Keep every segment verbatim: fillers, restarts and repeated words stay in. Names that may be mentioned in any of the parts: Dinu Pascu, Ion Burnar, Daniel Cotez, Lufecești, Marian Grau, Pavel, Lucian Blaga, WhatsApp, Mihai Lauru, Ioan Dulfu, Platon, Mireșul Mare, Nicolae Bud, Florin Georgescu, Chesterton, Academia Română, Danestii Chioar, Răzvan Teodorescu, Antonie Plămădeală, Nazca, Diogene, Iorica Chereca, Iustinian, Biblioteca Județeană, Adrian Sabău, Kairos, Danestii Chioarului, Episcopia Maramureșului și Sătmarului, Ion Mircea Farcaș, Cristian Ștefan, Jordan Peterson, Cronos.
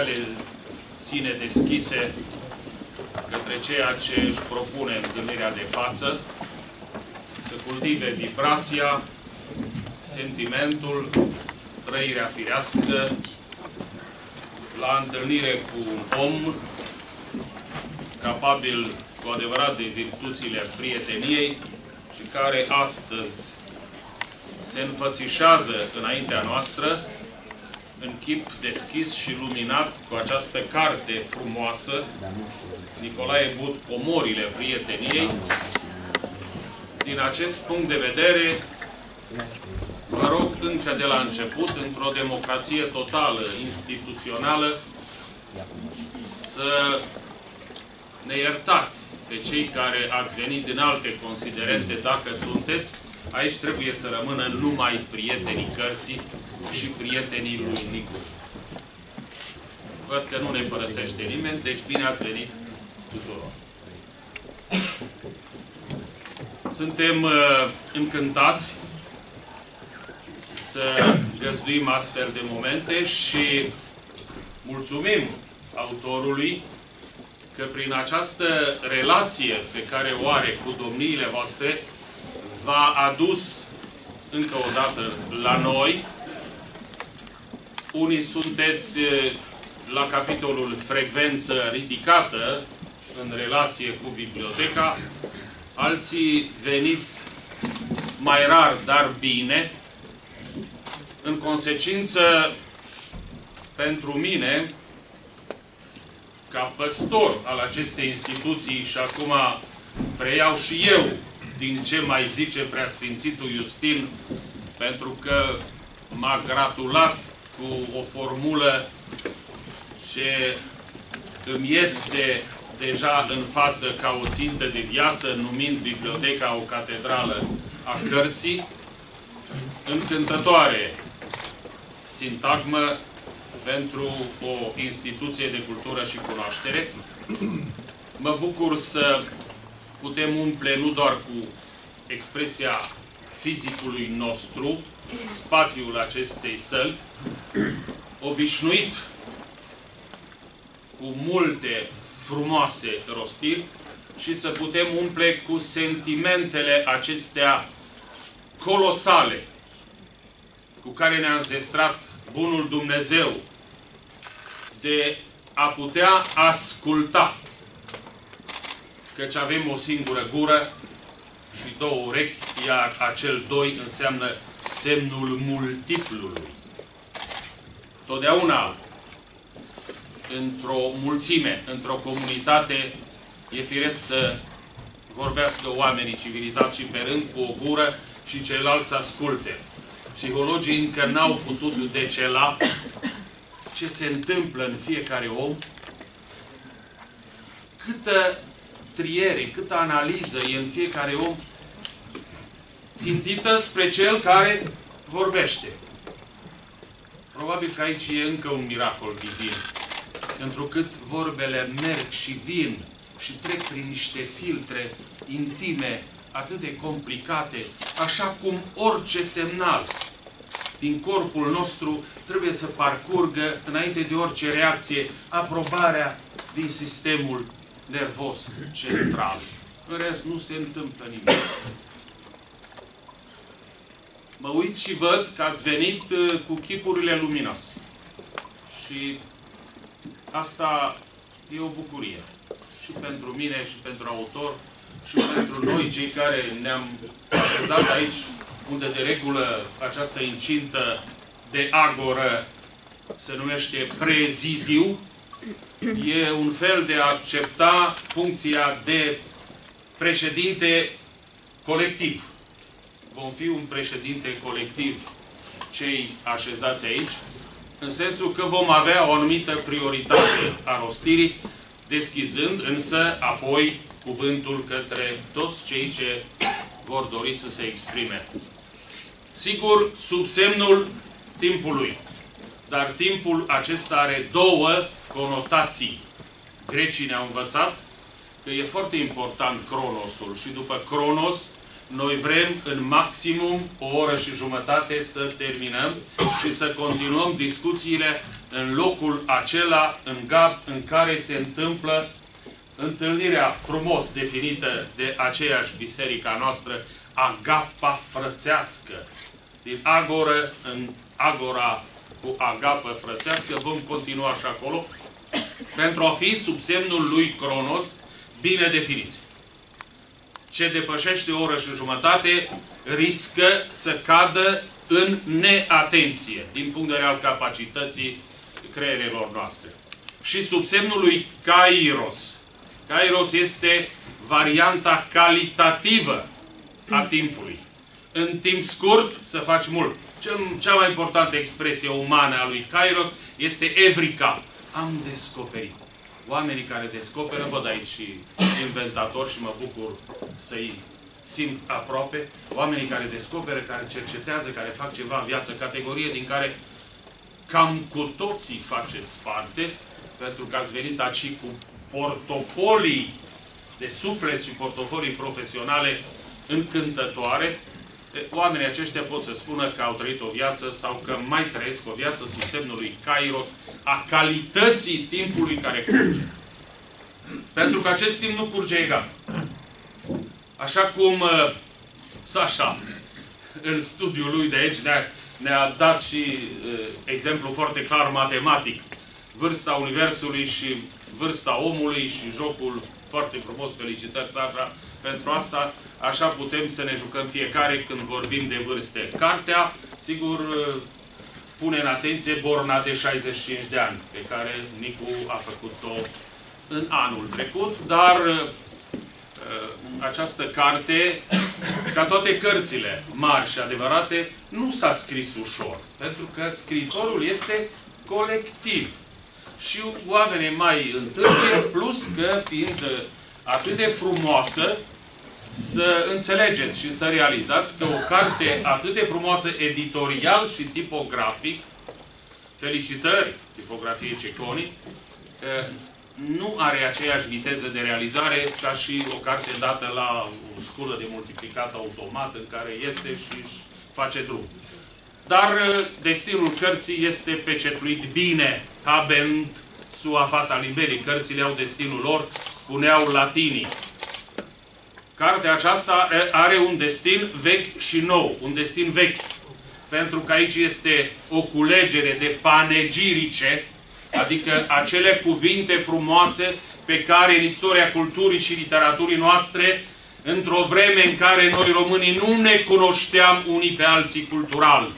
aceea le ține deschise către ceea ce își propune întâlnirea de față, să cultive vibrația, sentimentul, trăirea firească, la întâlnire cu un om capabil cu adevărat de virtuțile prieteniei și care astăzi se înfățișează înaintea noastră în chip deschis și luminat cu această carte frumoasă, Nicolae Bud, Comorile prieteniei. Din acest punct de vedere, vă rog încă de la început, într-o democrație totală, instituțională, să ne iertați pe cei care ați venit din alte considerente, dacă sunteți. Aici trebuie să rămână numai prietenii cărții și prietenii lui Nicu. Văd că nu ne părăsește nimeni, deci bine ați venit tuturor. Suntem uh, încântați să găzduim astfel de momente și mulțumim autorului că prin această relație pe care o are cu domniile voastre v-a adus încă o dată la noi. Unii sunteți la capitolul frecvență ridicată în relație cu biblioteca, alții veniți mai rar, dar bine. În consecință, pentru mine, ca păstor al acestei instituții, și acum preiau și eu din ce mai zice Preasfințitul Iustin, pentru că m-a gratulat cu o formulă ce îmi este deja în față ca o țintă de viață, numind biblioteca o catedrală a cărții, încântătoare sintagmă pentru o instituție de cultură și cunoaștere. Mă bucur să putem umple nu doar cu expresia fizicului nostru spațiul acestei săli, obișnuit cu multe frumoase rostiri, și să putem umple cu sentimentele acestea colosale cu care ne-a înzestrat bunul Dumnezeu de a putea asculta, căci avem o singură gură și două urechi, iar acel doi înseamnă semnul multiplului. Totdeauna, într-o mulțime, într-o comunitate, e firesc să vorbească oamenii civilizați și pe rând cu o gură și ceilalți să asculte. Psihologii încă n-au putut decela ce se întâmplă în fiecare om, câtă triere, câtă analiză e în fiecare om țintită spre cel care vorbește. Probabil că aici e încă un miracol divin, întrucât vorbele merg și vin și trec prin niște filtre intime, atât de complicate, așa cum orice semnal din corpul nostru trebuie să parcurgă, înainte de orice reacție, aprobarea din sistemul nervos central. În rest, nu se întâmplă nimic. Mă uit și văd că ați venit cu chipurile luminoase. Și asta e o bucurie. Și pentru mine, și pentru autor, și pentru noi, cei care ne-am așezat aici, unde de regulă această incintă de agoră se numește prezidiu, e un fel de a accepta funcția de președinte colectiv. Vom fi un președinte colectiv cei așezați aici, în sensul că vom avea o anumită prioritate a rostirii, deschizând însă apoi cuvântul către toți cei ce vor dori să se exprime. Sigur, sub semnul timpului. Dar timpul acesta are două conotații. Grecii ne-au învățat că e foarte important cronosul și după cronos Noi vrem în maximum o oră și jumătate să terminăm și să continuăm discuțiile în locul acela în, gap, în care se întâmplă întâlnirea frumos definită de aceeași biserica noastră, agapa frățească. Din agoră în agora cu agapă frățească vom continua și acolo pentru a fi sub semnul lui Cronos bine definiți. Ce depășește o oră și jumătate riscă să cadă în neatenție din punct de vedere al capacității creierelor noastre. Și sub semnul lui Kairos. Kairos este varianta calitativă a timpului. În timp scurt, să faci mult. Cea mai importantă expresie umană a lui Kairos este evrica. Am descoperit. Oamenii care descoperă, văd aici și inventatori și mă bucur să-i simt aproape, oamenii care descoperă, care cercetează, care fac ceva în viață, categorie din care cam cu toții faceți parte, pentru că ați venit aici cu portofolii de suflet și portofolii profesionale încântătoare. Oamenii aceștia pot să spună că au trăit o viață sau că mai trăiesc o viață sub semnul lui Kairos, a calității timpului care curge. Pentru că acest timp nu curge egal. Așa cum uh, Sașa, în studiul lui de aici, ne-a ne dat și uh, exemplu foarte clar matematic. Vârsta Universului și vârsta omului și jocul foarte frumos, felicitări, Sașa, pentru asta. Așa putem să ne jucăm fiecare când vorbim de vârste. Cartea, sigur, pune în atenție borna de șaizeci și cinci de ani, pe care Nicu a făcut-o în anul trecut, dar această carte, ca toate cărțile mari și adevărate, nu s-a scris ușor, pentru că scriitorul este colectiv. Și oamenii mai întârzie, plus că, fiind atât de frumoasă, să înțelegeți și să realizați că o carte atât de frumoasă editorial și tipografic, felicitări tipografiei Ceconi, nu are aceeași viteză de realizare ca și o carte dată la o sculă de multiplicat automat în care iese și își face drum. Dar destinul cărții este pecetluit bine. Habent sua fata liberi. Cărțile au destinul lor, spuneau latinii. Cartea aceasta are un destin vechi și nou. Un destin vechi. Pentru că aici este o culegere de panegirice, adică acele cuvinte frumoase pe care în istoria culturii și literaturii noastre, într-o vreme în care noi românii nu ne cunoșteam unii pe alții cultural,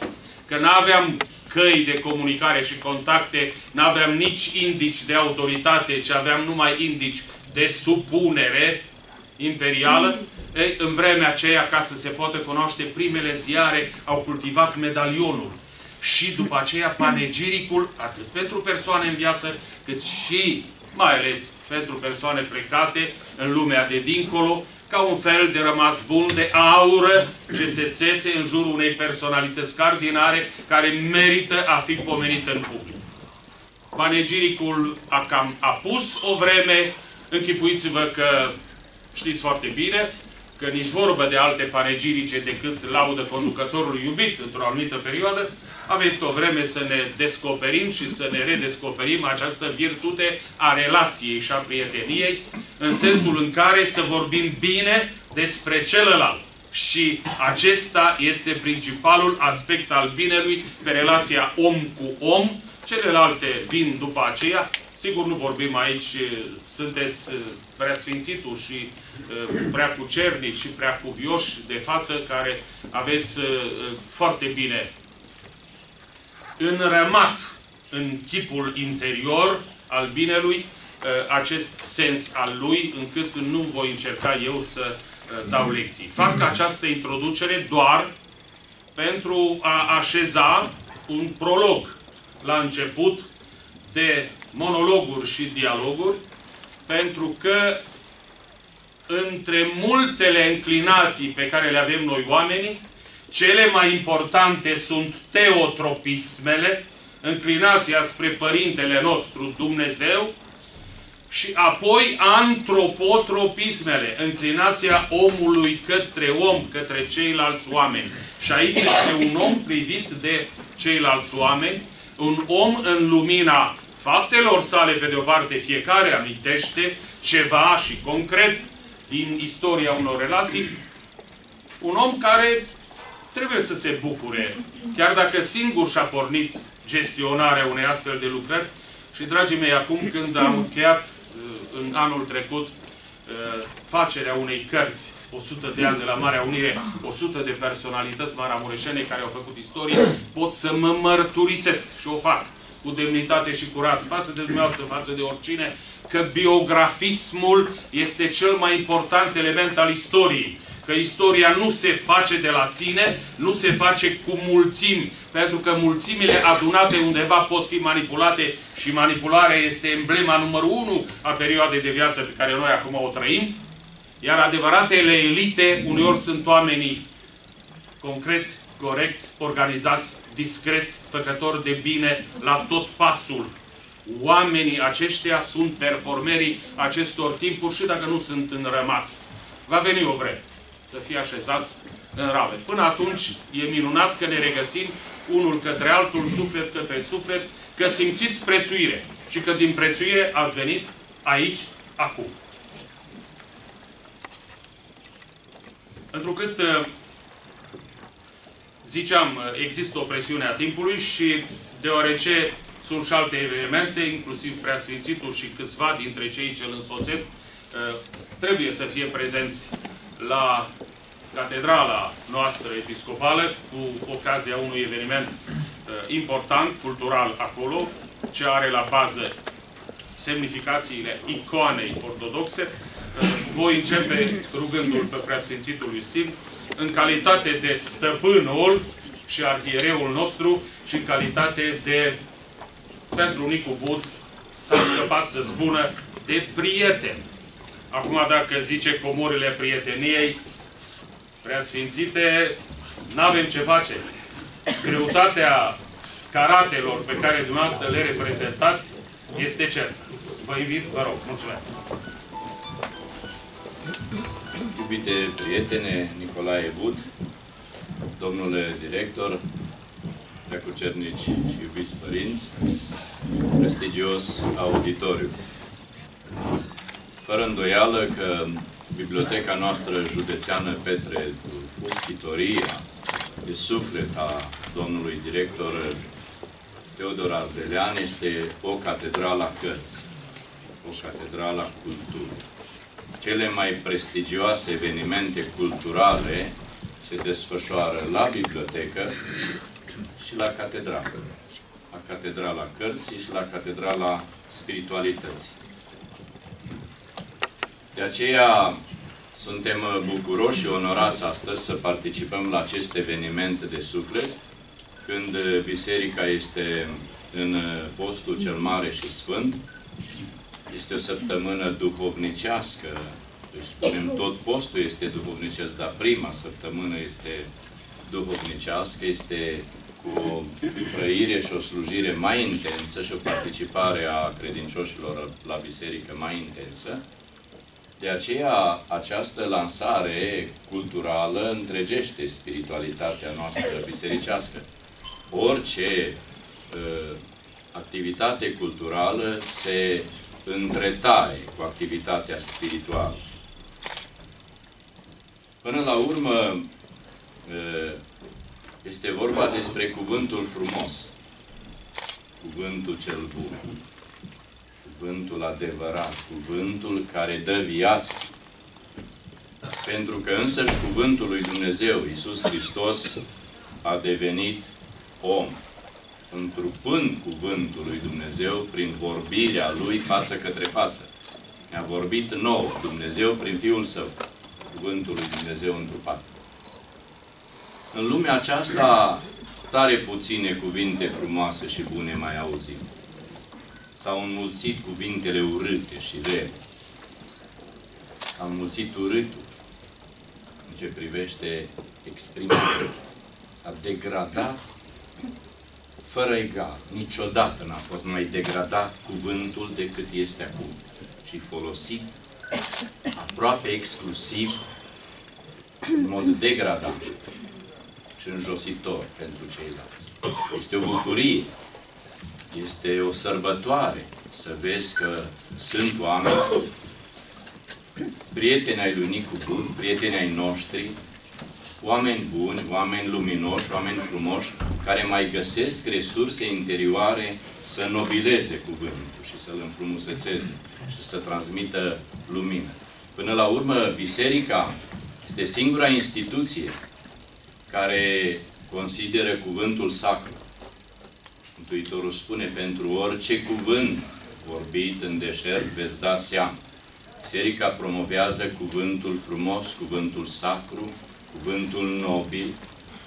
că n-aveam căi de comunicare și contacte, n-aveam nici indici de autoritate, ci aveam numai indici de supunere imperială, ei, în vremea aceea, ca să se poată cunoaște, primele ziare au cultivat medalionul. Și după aceea panegiricul, atât pentru persoane în viață, cât și, mai ales, pentru persoane plecate în lumea de dincolo, ca un fel de rămas bun, de aură ce se țese în jurul unei personalități cardinare care merită a fi pomenită în public. Panegiricul a cam apus o vreme. Închipuiți-vă că știți foarte bine că nici vorbă de alte panegirice decât laudă conducătorului iubit într-o anumită perioadă. Aveți o vreme să ne descoperim și să ne redescoperim această virtute a relației și a prieteniei, în sensul în care să vorbim bine despre celălalt. Și acesta este principalul aspect al binelui pe relația om cu om. Celelalte vin după aceea. Sigur, nu vorbim aici, sunteți prea sfințitul și prea cucernici și prea cuvioși de față, care aveți foarte bine înrămat în chipul interior al binelui acest sens al lui, încât nu voi încerca eu să dau lecții. Fac această introducere doar pentru a așeza un prolog la început de monologuri și dialoguri, pentru că între multele înclinații pe care le avem noi oamenii, cele mai importante sunt teotropismele, înclinația spre Părintele nostru Dumnezeu, și apoi antropotropismele, înclinația omului către om, către ceilalți oameni. Și aici este un om privit de ceilalți oameni, un om în lumina faptelor sale, pe de o parte, fiecare amintește ceva și concret din istoria unor relații, un om care trebuie să se bucure, chiar dacă singur și-a pornit gestionarea unei astfel de lucrări. Și, dragii mei, acum când am încheiat în anul trecut facerea unei cărți, o sută de ani de la Marea Unire, o sută de personalități maramureșene care au făcut istorie, pot să mă mărturisesc și o fac cu demnitate și curaj față de dumneavoastră, față de oricine, că biografismul este cel mai important element al istoriei. Că istoria nu se face de la sine, nu se face cu mulțimi, pentru că mulțimile adunate undeva pot fi manipulate și manipularea este emblema numărul unu a perioadei de viață pe care noi acum o trăim, iar adevăratele elite uneori sunt oamenii concreți, corecți, organizați, discreți, făcători de bine la tot pasul. Oamenii aceștia sunt performerii acestor timpuri și dacă nu sunt înrămați. Va veni o vreme să fie așezați în rame. Până atunci e minunat că ne regăsim unul către altul, suflet către suflet, că simțiți prețuire și că din prețuire ați venit aici, acum. Întrucât ziceam, există o presiune a timpului și deoarece sunt și alte evenimente, inclusiv Preasfințitul și câțiva dintre cei ce îl însoțesc, trebuie să fie prezenți la catedrala noastră episcopală, cu ocazia unui eveniment important, cultural acolo, ce are la bază semnificațiile icoanei ortodoxe. Voi începe rugându-l pe Preasfințitul Iustin, în calitate de stăpânul și arhiereul nostru și în calitate de, pentru Nicu Bud, s-a scăpat să spună, de prieten. Acum, dacă zice Comorile prieteniei, Preasfințite, n-avem ce face. Greutatea caratelor pe care dumneavoastră le reprezentați este certă. Vă invit, vă rog. Mulțumesc. Iubite prietene, Nicolae Bud, domnule director, preacucernici și iubiți părinți, prestigios auditoriu. Fără îndoială că biblioteca noastră județeană Petre Dulfu, titoria de suflet a domnului director Teodor Ardelean, este o catedrală a cărții, o catedrală a culturii. Cele mai prestigioase evenimente culturale se desfășoară la bibliotecă și la catedrală. La catedrala cărții și la catedrala spiritualității. De aceea suntem bucuroși și onorați astăzi să participăm la acest eveniment de suflet, când biserica este în postul cel mare și sfânt. Este o săptămână duhovnicească. Deci, spunem, tot postul este duhovnicesc, dar prima săptămână este duhovnicească, este cu o trăire și o slujire mai intensă și o participare a credincioșilor la biserică mai intensă. De aceea, această lansare culturală întregește spiritualitatea noastră bisericească. Orice uh, activitate culturală se întretaie cu activitatea spirituală. Până la urmă, uh, este vorba despre cuvântul frumos, cuvântul cel bun, cuvântul adevărat, cuvântul care dă viață. Pentru că însăși cuvântul lui Dumnezeu, Iisus Hristos, a devenit om, întrupând cuvântul lui Dumnezeu prin vorbirea lui față către față. Ne-a vorbit nouă Dumnezeu prin Fiul Său, cuvântul lui Dumnezeu întrupat. În lumea aceasta, tare puține cuvinte frumoase și bune mai auzim. S-au înmulțit cuvintele urâte și rele. S-au înmulțit urâtul în ce privește exprimarea. S-a degradat fără egal. Niciodată n-a fost mai degradat cuvântul decât este acum. și folosit aproape exclusiv în mod degradant și înjositor pentru ceilalți. Este o bucurie, este o sărbătoare să vezi că sunt oameni, prieteni ai lui Nicu Bud, prieteni ai noștri, oameni buni, oameni luminoși, oameni frumoși, care mai găsesc resurse interioare să nobileze cuvântul și să-l înfrumusețeze și să transmită lumină. Până la urmă, biserica este singura instituție care consideră cuvântul sacru. Mântuitorul spune, pentru orice cuvânt vorbit în deșert veți da seama. Biserica promovează cuvântul frumos, cuvântul sacru, cuvântul nobil,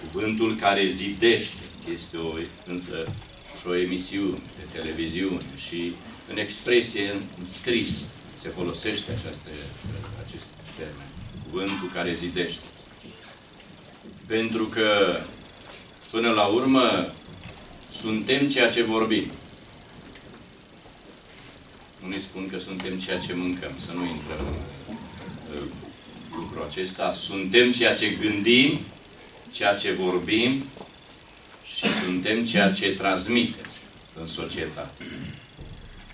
cuvântul care zidește. Este o, însă și o emisiune de televiziune și în expresie, în scris, se folosește această, acest termen. Cuvântul care zidește. Pentru că, până la urmă, suntem ceea ce vorbim. Unii spun că suntem ceea ce mâncăm, să nu intrăm în lucrul acesta. Suntem ceea ce gândim, ceea ce vorbim și suntem ceea ce transmitem în societate.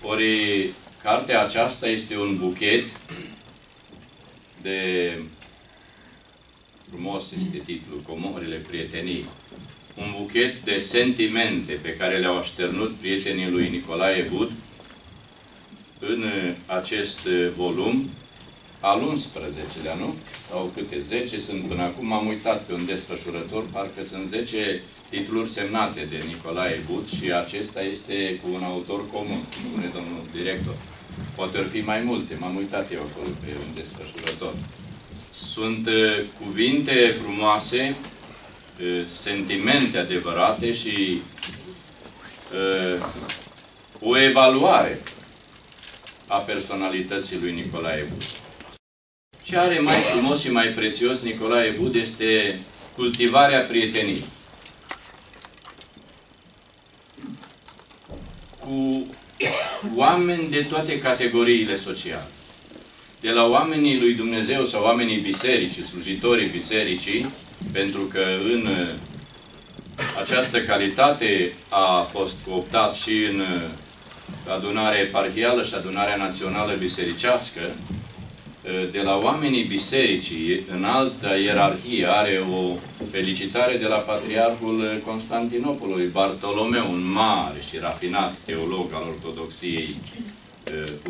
Ori, cartea aceasta este un buchet de... Frumos este titlul, Comorile prieteniei. Un buchet de sentimente pe care le-au așternut prietenii lui Nicolae Bud în acest volum, al unsprezecelea, nu? Sau câte zece sunt până acum, am uitat pe un desfășurător, parcă sunt zece titluri semnate de Nicolae Bud și acesta este cu un autor comun, spune domnul director. Poate ar fi mai multe, m-am uitat eu acolo pe un desfășurător. Sunt cuvinte frumoase, sentimente adevărate și o evaluare a personalității lui Nicolae Bud. Ce are mai frumos și mai prețios Nicolae Bud este cultivarea prieteniei. Cu oameni de toate categoriile sociale. De la oamenii lui Dumnezeu sau oamenii bisericii, slujitorii bisericii, pentru că în această calitate a fost cooptat și în adunarea eparhială și adunarea națională bisericească, de la oamenii bisericii, în alta ierarhie, are o felicitare de la patriarhul Constantinopolului, Bartolomeu, un mare și rafinat teolog al ortodoxiei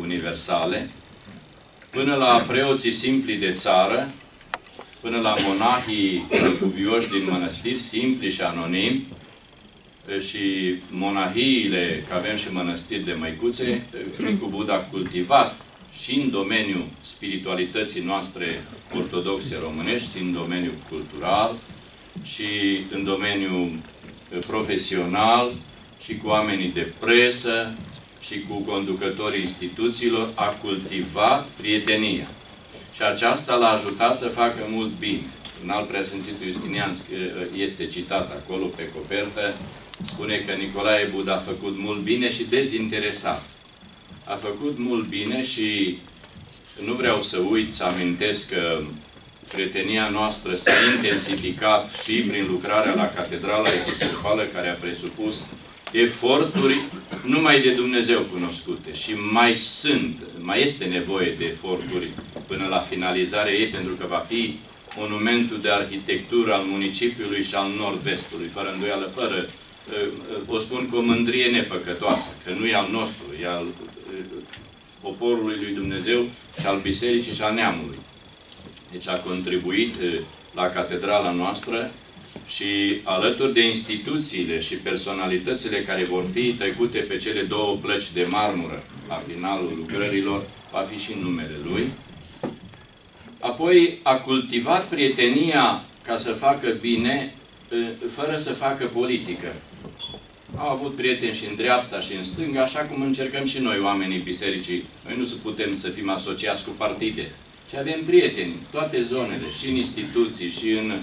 universale, până la preoții simpli de țară, până la monahii cuvioși din mănăstiri, simpli și anonimi, și monahiile, că avem și mănăstiri de măicuțe, Nicu Bud a cultivat și în domeniul spiritualității noastre ortodoxe românești, în domeniul cultural și în domeniul profesional și cu oamenii de presă, și cu conducătorii instituțiilor, a cultivat prietenia. Și aceasta l-a ajutat să facă mult bine. În al preasfințitul Iustinian este citat acolo, pe copertă, spune că Nicolae Bud a făcut mult bine și dezinteresat. A făcut mult bine și nu vreau să uit, să amintesc că prietenia noastră s-a intensificat și prin lucrarea la Catedrala Episcopală, care a presupus eforturi numai de Dumnezeu cunoscute și mai sunt, mai este nevoie de eforturi până la finalizarea ei, pentru că va fi monumentul de arhitectură al municipiului și al nord-vestului, fără îndoială, fără, o spun cu o mândrie nepăcătoasă, că nu e al nostru, e al poporului lui Dumnezeu și al bisericii și a neamului. Deci a contribuit la catedrala noastră și alături de instituțiile și personalitățile care vor fi trecute pe cele două plăci de marmură la finalul lucrărilor, va fi și numele lui. Apoi a cultivat prietenia ca să facă bine, fără să facă politică. Au avut prieteni și în dreapta și în stânga, așa cum încercăm și noi, oamenii bisericii. Noi nu putem să fim asociați cu partide. Și avem prieteni, toate zonele, și în instituții, și în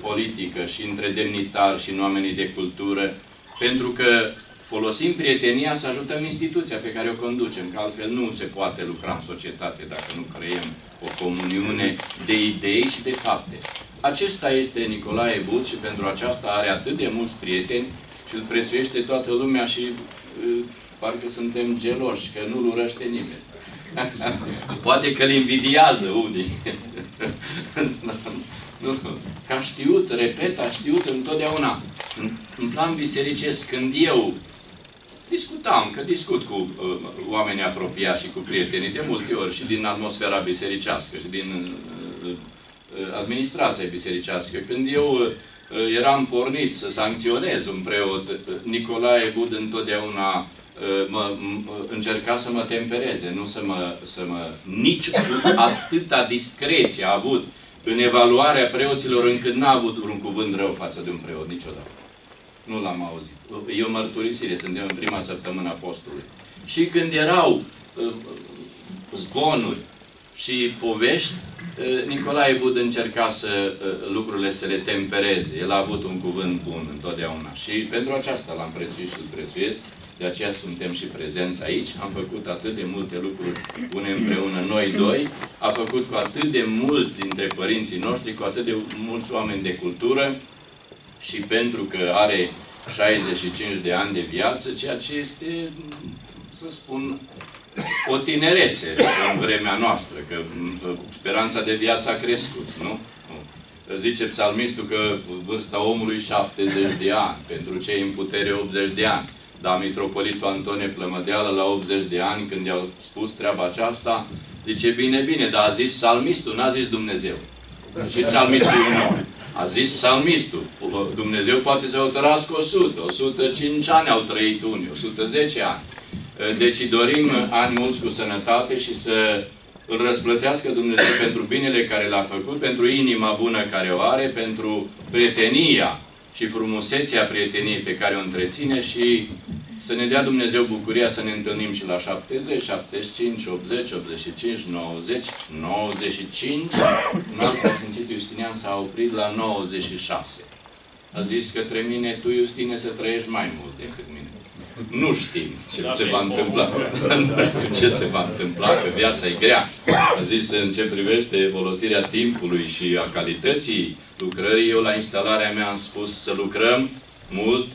politică și între demnitari și în oamenii de cultură, pentru că folosim prietenia să ajutăm instituția pe care o conducem, că altfel nu se poate lucra în societate dacă nu creăm o comuniune de idei și de fapte. Acesta este Nicolae Bud și pentru aceasta are atât de mulți prieteni și îl prețuiește toată lumea și uh, parcă suntem geloși, că nu-l urăște nimeni. Poate că îl invidiază unii. Nu, nu. Că a știut, repet, a știut întotdeauna. În, în plan bisericesc, când eu discutam, că discut cu uh, oamenii apropiați și cu prietenii de multe ori, și din atmosfera bisericească, și din uh, administrația bisericească. Când eu uh, eram pornit să sancționez un preot, uh, Nicolae Bud întotdeauna uh, mă, încerca să mă tempereze, nu să mă... Să mă nici atâta discreție a avut în evaluarea preoților, încât n-a avut vreun cuvânt rău față de un preot, niciodată. Nu l-am auzit. E o mărturisire, suntem în prima săptămână a postului. Și când erau uh, zvonuri și povești, uh, Nicolae Bud încerca să uh, lucrurile să le tempereze. El a avut un cuvânt bun întotdeauna. Și pentru aceasta l-am prețuit și îl prețuiesc. De aceea suntem și prezenți aici. Am făcut atât de multe lucruri bune împreună noi doi. A făcut cu atât de mulți dintre părinții noștri, cu atât de mulți oameni de cultură. Și pentru că are șaizeci și cinci de ani de viață, ceea ce este, să spun, o tinerețe în vremea noastră. Că speranța de viață a crescut, nu? Zice psalmistul că vârsta omului șaptezeci de ani, pentru cei în putere optzeci de ani. Dar mitropolitul Antonie Plămădeală, la optzeci de ani, când i-au spus treaba aceasta, zice, bine, bine, dar a zis psalmistul, n-a zis Dumnezeu. Și psalmistul nu. A zis psalmistul. Dumnezeu poate să o trăiască o sută, o sută cinci ani au trăit unii, o sută zece ani. Deci dorim ani mulți cu sănătate și să îl răsplătească Dumnezeu pentru binele care l-a făcut, pentru inima bună care o are, pentru prietenia și frumusețea prieteniei pe care o întreține și să ne dea Dumnezeu bucuria să ne întâlnim și la șaptezeci, șaptezeci și cinci, optzeci, optzeci și cinci, nouăzeci, nouăzeci și cinci. Un alt preasfințit Iustinian s-a oprit la nouăzeci și șase. A zis către mine, tu, Iustine, să trăiești mai mult decât mine. Nu știm ce da, se va întâmpla. Nu știm ce se va întâmpla, că viața e grea. A zis, în ce privește folosirea timpului și a calității lucrării, eu la instalarea mea am spus să lucrăm mult,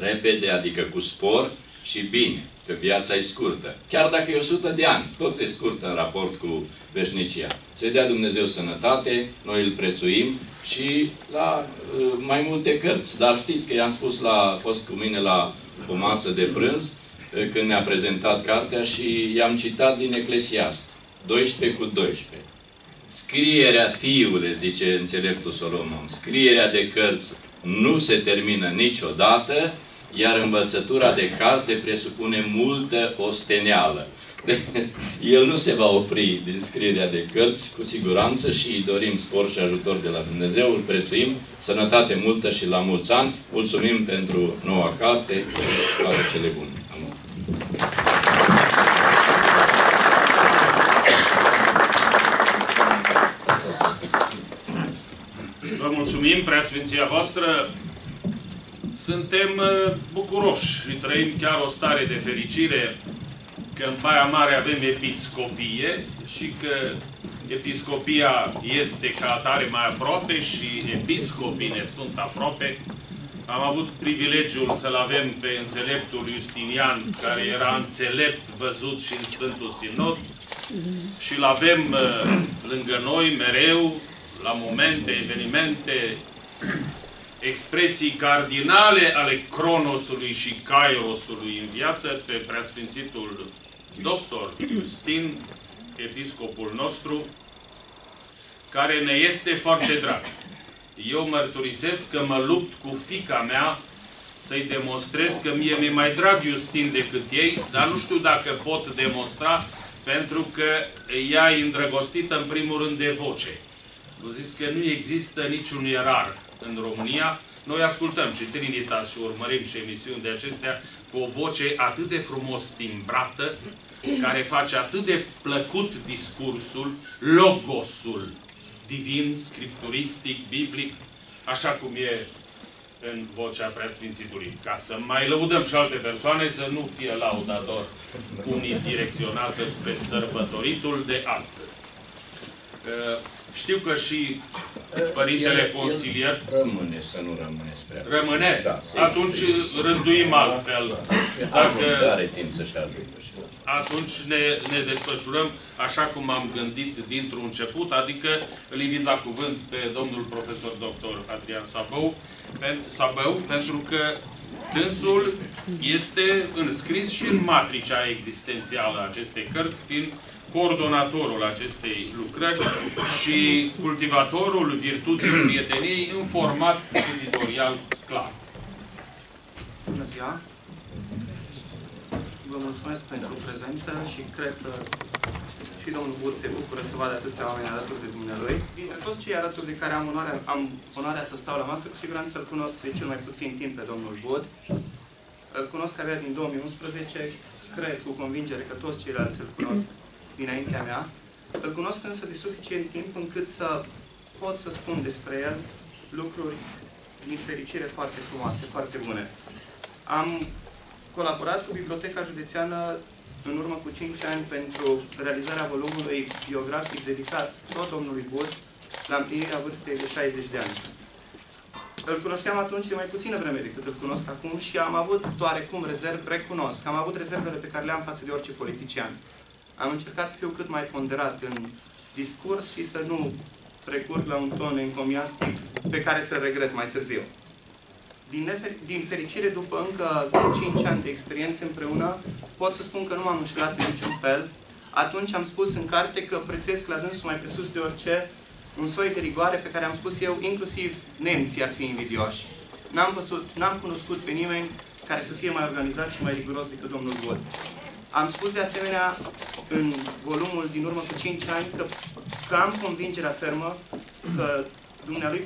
repede, adică cu spor și bine, că viața e scurtă. Chiar dacă e o sută de ani, tot e scurtă în raport cu veșnicia. Să-i dea Dumnezeu sănătate, noi îl prețuim și la uh, mai multe cărți. Dar știți că i-am spus, la, a fost cu mine la o masă de prânz, uh, când ne-a prezentat cartea și i-am citat din Eclesiast, doisprezece cu doisprezece. Scrierea, fiule, zice înțeleptul Solomon, scrierea de cărți nu se termină niciodată, iar învățătura de carte presupune multă osteneală. El nu se va opri din scrierea de cărți, cu siguranță, și îi dorim spor și ajutor de la Dumnezeu, îl prețuim, sănătate multă și la mulți ani. Mulțumim pentru noua carte, pentru toate cele bune. Vă mulțumim, preasfinția voastră. Suntem bucuroși și trăim chiar o stare de fericire că în Baia Mare avem episcopie și că episcopia este ca atare mai aproape și episcopii ne sunt aproape. Am avut privilegiul să-l avem pe înțeleptul Iustinian, care era înțelept văzut și în Sfântul Sinod, și îl avem lângă noi mereu, la momente, evenimente, expresii cardinale ale cronosului și kairosului în viață, pe preasfințitul doctor Iustin, episcopul nostru, care ne este foarte drag. Eu mărturisesc că mă lupt cu fiica mea să-i demonstrez că mie mi-e mai drag Iustin decât ei, dar nu știu dacă pot demonstra, pentru că ea e îndrăgostită în primul rând de voce. Vă zic că nu există niciun ierar în România. Noi ascultăm și Trinitas și urmărim și emisiuni de acestea cu o voce atât de frumos timbrată, care face atât de plăcut discursul, logosul divin, scripturistic, biblic, așa cum e în vocea preasfințitului. Ca să mai lăudăm și alte persoane, să nu fie laudator unidirecționată spre sărbătoritul de astăzi. Știu că și părintele el, consilier... El rămâne, să nu rămâne spre... Rămâne? Da, atunci rânduim altfel. Dacă are timp să-și ajungă. Atunci ne, ne desfășurăm așa cum am gândit dintr-un început, adică îl invit la cuvânt pe domnul profesor doctor Adrian Sabău, pen, Sabău pentru că dânsul este înscris și în matricea existențială a acestei cărți, fiind coordonatorul acestei lucrări și cultivatorul virtuții prieteniei în format editorial clar. Bună ziua! Vă mulțumesc pentru prezență și cred că și domnul Bud se bucură să vadă atâția oameni alături de dumnealui. Dintre toți cei alături de care am onoarea, am onoarea să stau la masă, cu siguranță îl cunosc de cel mai puțin timp pe domnul Bud. Îl cunosc abia din două mii unsprezece, cred cu convingere că toți ceilalți îl cunosc dinaintea mea. Îl cunosc însă de suficient timp încât să pot să spun despre el lucruri din fericire foarte frumoase, foarte bune. Am colaborat cu Biblioteca Județeană în urmă cu cinci ani pentru realizarea volumului biografic dedicat tot domnului Bud la împlinirea vârstei de șaizeci de ani. Îl cunoșteam atunci de mai puțină vreme decât îl cunosc acum și am avut oarecum rezerve, recunosc, am avut rezervele pe care le-am față de orice politician. Am încercat să fiu cât mai ponderat în discurs și să nu recurg la un ton encomiastic pe care să-l regret mai târziu. Din, din fericire, după încă cinci ani de experiență împreună, pot să spun că nu m-am înșelat în niciun fel. Atunci am spus în carte că prețuiesc la dânsul mai presus de orice un soi de rigoare pe care am spus eu, inclusiv nemții ar fi invidioși. N-am văzut, n-am cunoscut pe nimeni care să fie mai organizat și mai riguros decât domnul Bud. Am spus de asemenea în volumul din urmă cu cinci ani că, că am convingerea fermă că dumnealui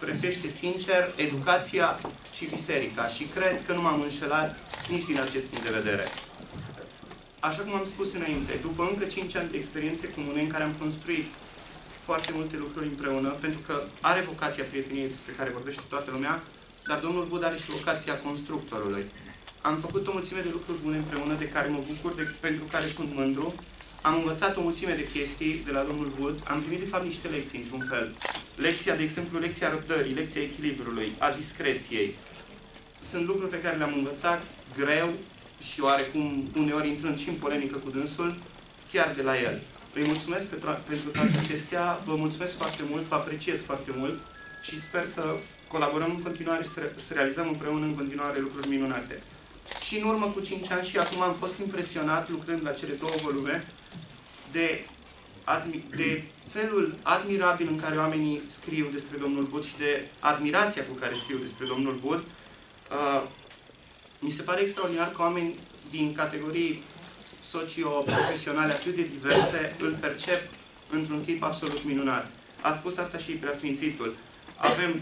prețuiește sincer educația și biserica și cred că nu m-am înșelat nici din acest punct de vedere. Așa cum am spus înainte, după încă cinci ani de experiențe comune în care am construit foarte multe lucruri împreună, pentru că are vocația prieteniei despre care vorbește toată lumea, dar domnul Bud are și vocația constructorului. Am făcut o mulțime de lucruri bune împreună, de care mă bucur, de, pentru care sunt mândru. Am învățat o mulțime de chestii de la domnul Bud. Am primit, de fapt, niște lecții, în un fel. Lecția, de exemplu, lecția răbdării, lecția echilibrului, a discreției. Sunt lucruri pe care le-am învățat greu și oarecum, uneori intrând și în polemică cu dânsul, chiar de la el. Îi mulțumesc pentru toate acestea, vă mulțumesc foarte mult, vă apreciez foarte mult și sper să colaborăm în continuare și să realizăm împreună în continuare lucruri minunate. Și în urmă cu cinci ani și acum am fost impresionat, lucrând la cele două volume, de, de felul admirabil în care oamenii scriu despre domnul Bud și de admirația cu care scriu despre domnul Bud. Uh, mi se pare extraordinar că oameni din categorii socio-profesionale atât de diverse îl percep într-un tip absolut minunat. A spus asta și preasfințitul. Avem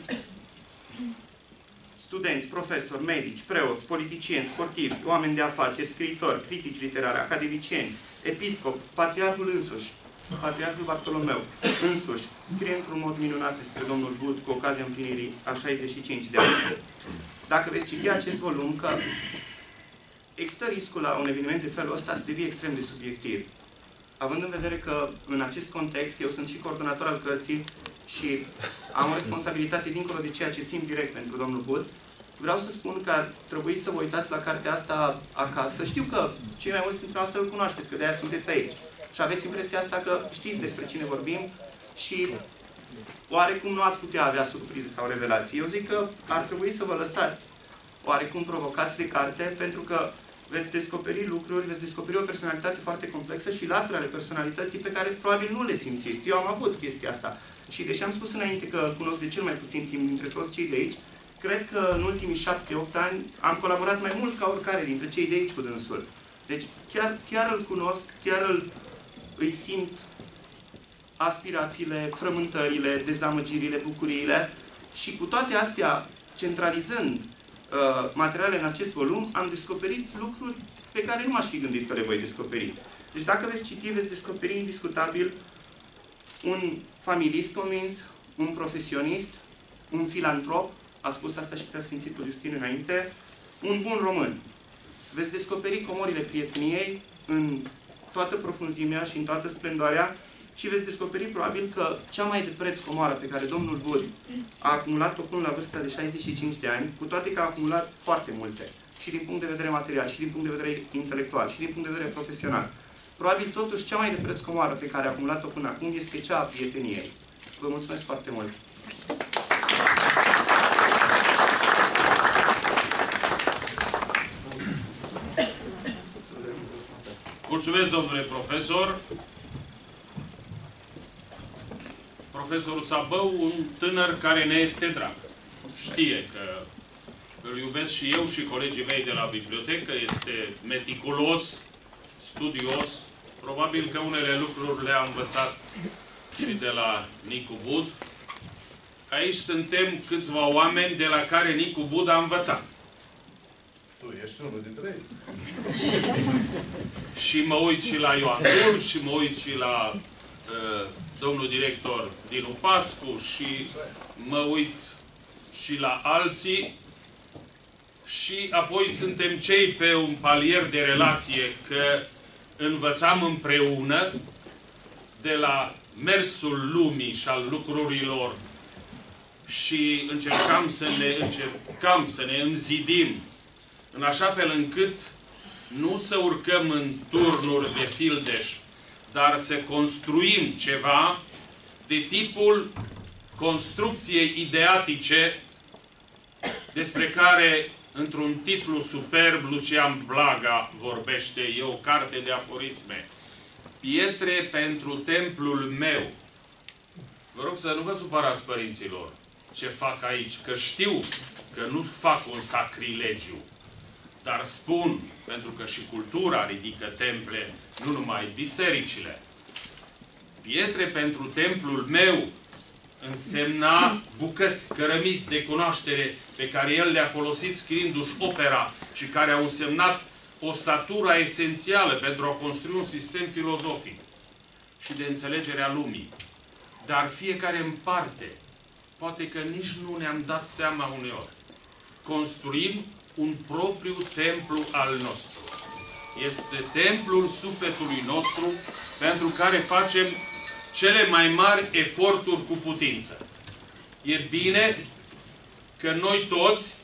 studenți, profesori, medici, preoți, politicieni, sportivi, oameni de afaceri, scriitori, critici literari, academicieni, episcop, patriarhul însuși, patriarhul Bartolomeu însuși, scrie într-un mod minunat despre domnul Bud cu ocazia împlinirii a șaizeci și cinci de ani. Dacă veți citi acest volum, că există riscul la un eveniment de felul ăsta să devii extrem de subiectiv. Având în vedere că în acest context eu sunt și coordonator al cărții și am o responsabilitate dincolo de ceea ce simt direct pentru domnul Bud, vreau să spun că ar trebui să vă uitați la cartea asta acasă. Știu că cei mai mulți dintre noastre îl cunoașteți, că de-aia sunteți aici. Și aveți impresia asta că știți despre cine vorbim și oarecum nu ați putea avea surprize sau revelații. Eu zic că ar trebui să vă lăsați oarecum provocați de carte, pentru că veți descoperi lucruri, veți descoperi o personalitate foarte complexă și latura ale personalității pe care probabil nu le simțiți. Eu am avut chestia asta. Și deși am spus înainte că cunosc de cel mai puțin timp dintre toți cei de aici, cred că în ultimii șapte, opt ani am colaborat mai mult ca oricare dintre cei de aici cu dânsul. Deci chiar, chiar îl cunosc, chiar îl, îi simt aspirațiile, frământările, dezamăgirile, bucuriile și cu toate astea, centralizând uh, materialele în acest volum, am descoperit lucruri pe care nu m-aș fi gândit că le voi descoperi. Deci dacă veți citi, veți descoperi indiscutabil un familist convins, un profesionist, un filantrop, a spus asta și preasfințitul Iustin înainte, un bun român. Veți descoperi comorile prieteniei în toată profunzimea și în toată splendoarea și veți descoperi probabil că cea mai de preț comoară pe care domnul Bud a acumulat-o până la vârsta de șaizeci și cinci de ani, cu toate că a acumulat foarte multe, și din punct de vedere material, și din punct de vedere intelectual, și din punct de vedere profesional. Probabil, totuși, cea mai de preț comoară pe care a acumulat-o până acum este cea a prieteniei. Vă mulțumesc foarte mult! Mulțumesc, domnule profesor! Profesorul Sabău, un tânăr care ne este drag. Știe că îl iubesc și eu și colegii mei de la bibliotecă. Este meticulos, studios. Probabil că unele lucruri le-a învățat și de la Nicu Bud. Aici suntem câțiva oameni de la care Nicu Bud a învățat. Tu ești unul dintre ei. Și mă uit și la Ioan Mircea și mă uit și la uh, domnul director Dinu Pascu și mă uit și la alții. Și apoi suntem cei pe un palier de relație, că învățam împreună de la mersul lumii și al lucrurilor și încercam să ne, încercam să ne înzidim în așa fel încât nu să urcăm în turnuri de fildeș, dar să construim ceva de tipul construcției ideatice despre care într-un titlu superb Lucian Blaga vorbește. E o carte de aforisme. Pietre pentru templul meu. Vă rog să nu vă supărați, părinților, ce fac aici. Că știu că nu fac un sacrilegiu. Dar spun, pentru că și cultura ridică temple, nu numai bisericile. Pietre pentru templul meu însemna bucăți, cărămizi de cunoaștere pe care el le-a folosit scriindu-și opera și care au însemnat o satură esențială pentru a construi un sistem filozofic și de înțelegerea lumii. Dar fiecare în parte, poate că nici nu ne-am dat seama uneori, construim un propriu templu al nostru. Este templul sufletului nostru pentru care facem cele mai mari eforturi cu putință. E bine că noi toți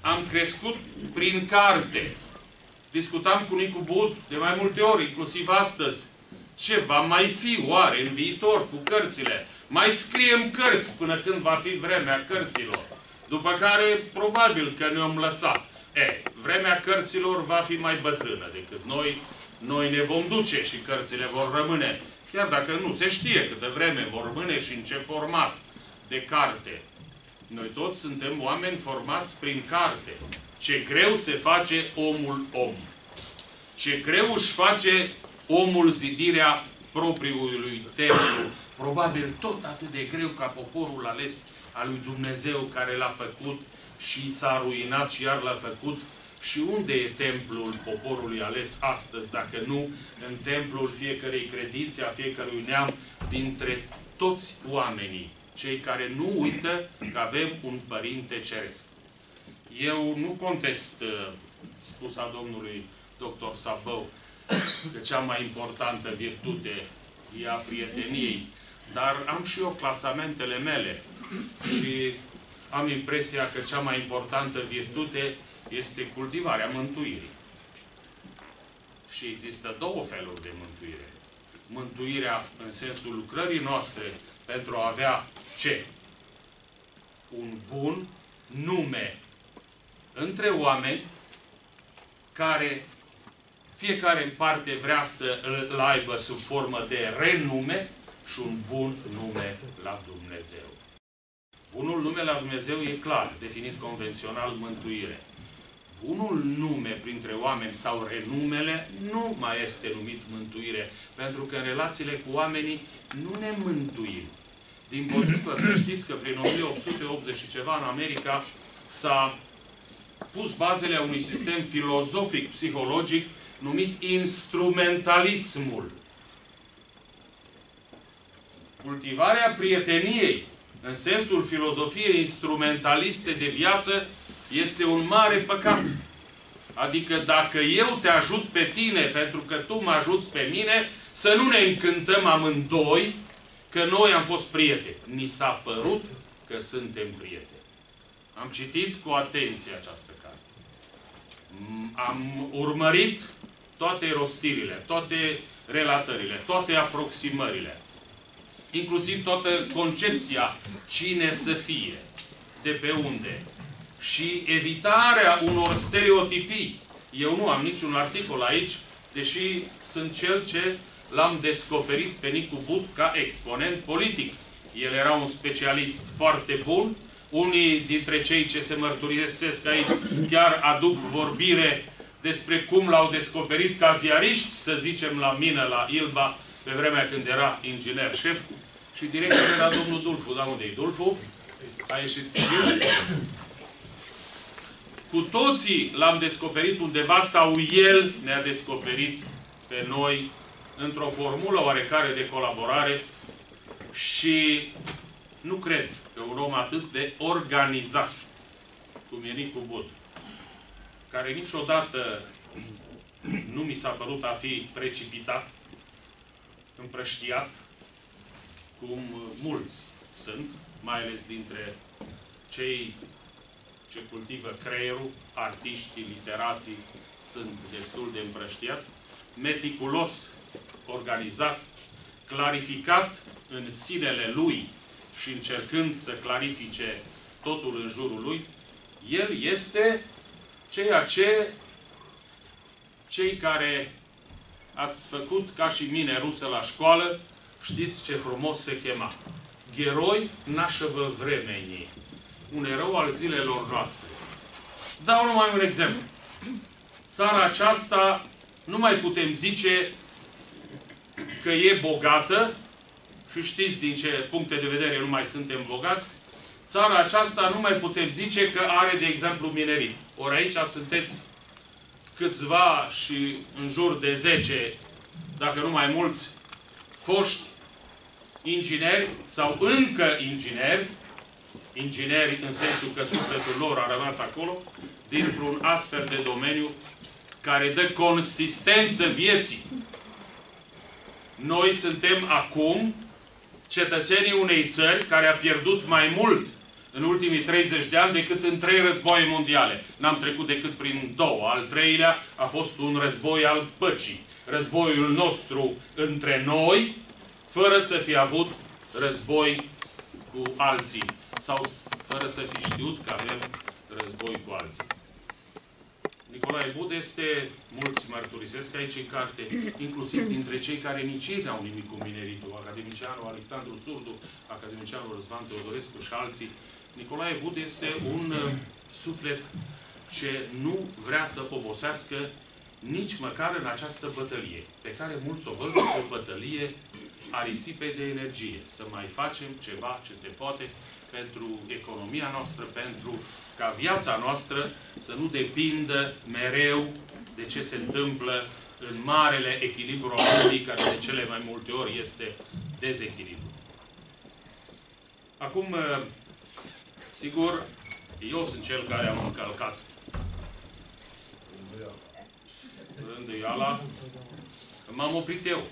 am crescut prin carte. Discutam cu Nicu Bud de mai multe ori, inclusiv astăzi. Ce va mai fi oare în viitor cu cărțile? Mai scriem cărți până când va fi vremea cărților. După care, probabil că ne-am lăsat. E, vremea cărților va fi mai bătrână decât noi. Noi ne vom duce și cărțile vor rămâne. Chiar dacă nu se știe câtă vreme vor rămâne și în ce format de carte. Noi toți suntem oameni formați prin carte. Ce greu se face omul om. Ce greu își face omul zidirea propriului templu. Probabil tot atât de greu ca poporul ales al lui Dumnezeu care l-a făcut și s-a ruinat și iar l-a făcut. Și unde e templul poporului ales astăzi, dacă nu în templul fiecărei credințe, a fiecărui neam, dintre toți oamenii, cei care nu uită că avem un Părinte Ceresc. Eu nu contest spusa domnului doctor Sabău că cea mai importantă virtute e a prieteniei, dar am și eu clasamentele mele și am impresia că cea mai importantă virtute este cultivarea mântuirii. Și există două feluri de mântuire. Mântuirea în sensul lucrării noastre pentru a avea ce? Un bun nume între oameni care fiecare în parte vrea să îl aibă sub formă de renume și un bun nume la Dumnezeu. Bunul nume la Dumnezeu e clar, definit convențional mântuire. Bunul nume printre oameni sau renumele nu mai este numit mântuire. Pentru că în relațiile cu oamenii nu ne mântuim. Dimpotrivă, să știți că prin o mie opt sute optzeci și ceva în America s-a pus bazele unui sistem filozofic, psihologic, numit instrumentalismul. Cultivarea prieteniei în sensul filozofiei instrumentaliste de viață, este un mare păcat. Adică dacă eu te ajut pe tine, pentru că tu mă ajuți pe mine, să nu ne încântăm amândoi că noi am fost prieteni. Ni s-a părut că suntem prieteni. Am citit cu atenție această carte. Am urmărit toate rostirile, toate relatările, toate aproximările. Inclusiv toată concepția cine să fie, de pe unde. Și evitarea unor stereotipii. Eu nu am niciun articol aici, deși sunt cel ce l-am descoperit pe Nicu Bud ca exponent politic. El era un specialist foarte bun. Unii dintre cei ce se mărturisesc aici chiar aduc vorbire despre cum l-au descoperit ca ziariști, să zicem, la mină, la Ilba, pe vremea când era inginer șef. Și director era domnul Dulfu. Da, unde e Dulfu? A ieșit. Cu toții l-am descoperit undeva sau el ne-a descoperit pe noi într-o formulă oarecare de colaborare și nu cred că un om atât de organizat cum e Nicu Bud, care niciodată nu mi s-a părut a fi precipitat, împrăștiat, cum mulți sunt, mai ales dintre cei ce cultivă creierul, artiștii, literații, sunt destul de împrăștiați, meticulos, organizat, clarificat în sinele lui și încercând să clarifice totul în jurul lui, el este ceea ce cei care ați făcut ca și mine rusă la școală, știți ce frumos se chema. Gheroi nașăvă vremenii. Un erou al zilelor noastre. Dau numai un exemplu. Țara aceasta nu mai putem zice că e bogată și știți din ce puncte de vedere nu mai suntem bogați. Țara aceasta nu mai putem zice că are, de exemplu, minerit. Ori aici sunteți câțiva și în jur de zece, dacă nu mai mulți, foști ingineri sau încă ingineri, ingineri în sensul că sufletul lor a rămas acolo, dintr-un astfel de domeniu care dă consistență vieții. Noi suntem acum cetățenii unei țări care a pierdut mai mult în ultimii treizeci de ani decât în trei războaie mondiale. N-am trecut decât prin două. Al treilea a fost un război al păcii. Războiul nostru între noi, fără să fi avut război cu alții. Sau fără să fi știut că avem război cu alții. Nicolae Bud este, mulți mărturisesc aici în carte, inclusiv dintre cei care nici ei n-au nimic cu mineritul. Academicianul Alexandru Surdu, academicianul Răzvan Teodorescu și alții. Nicolae Bud este un uh, suflet ce nu vrea să obosească nici măcar în această bătălie, pe care mulți o văd o bătălie a risipei de energie. Să mai facem ceva ce se poate pentru economia noastră, pentru ca viața noastră să nu depindă mereu de ce se întâmplă în marele echilibru al lumii, care de cele mai multe ori este dezechilibru. Acum, sigur, eu sunt cel care am încălcat rânduiala. M-am oprit eu.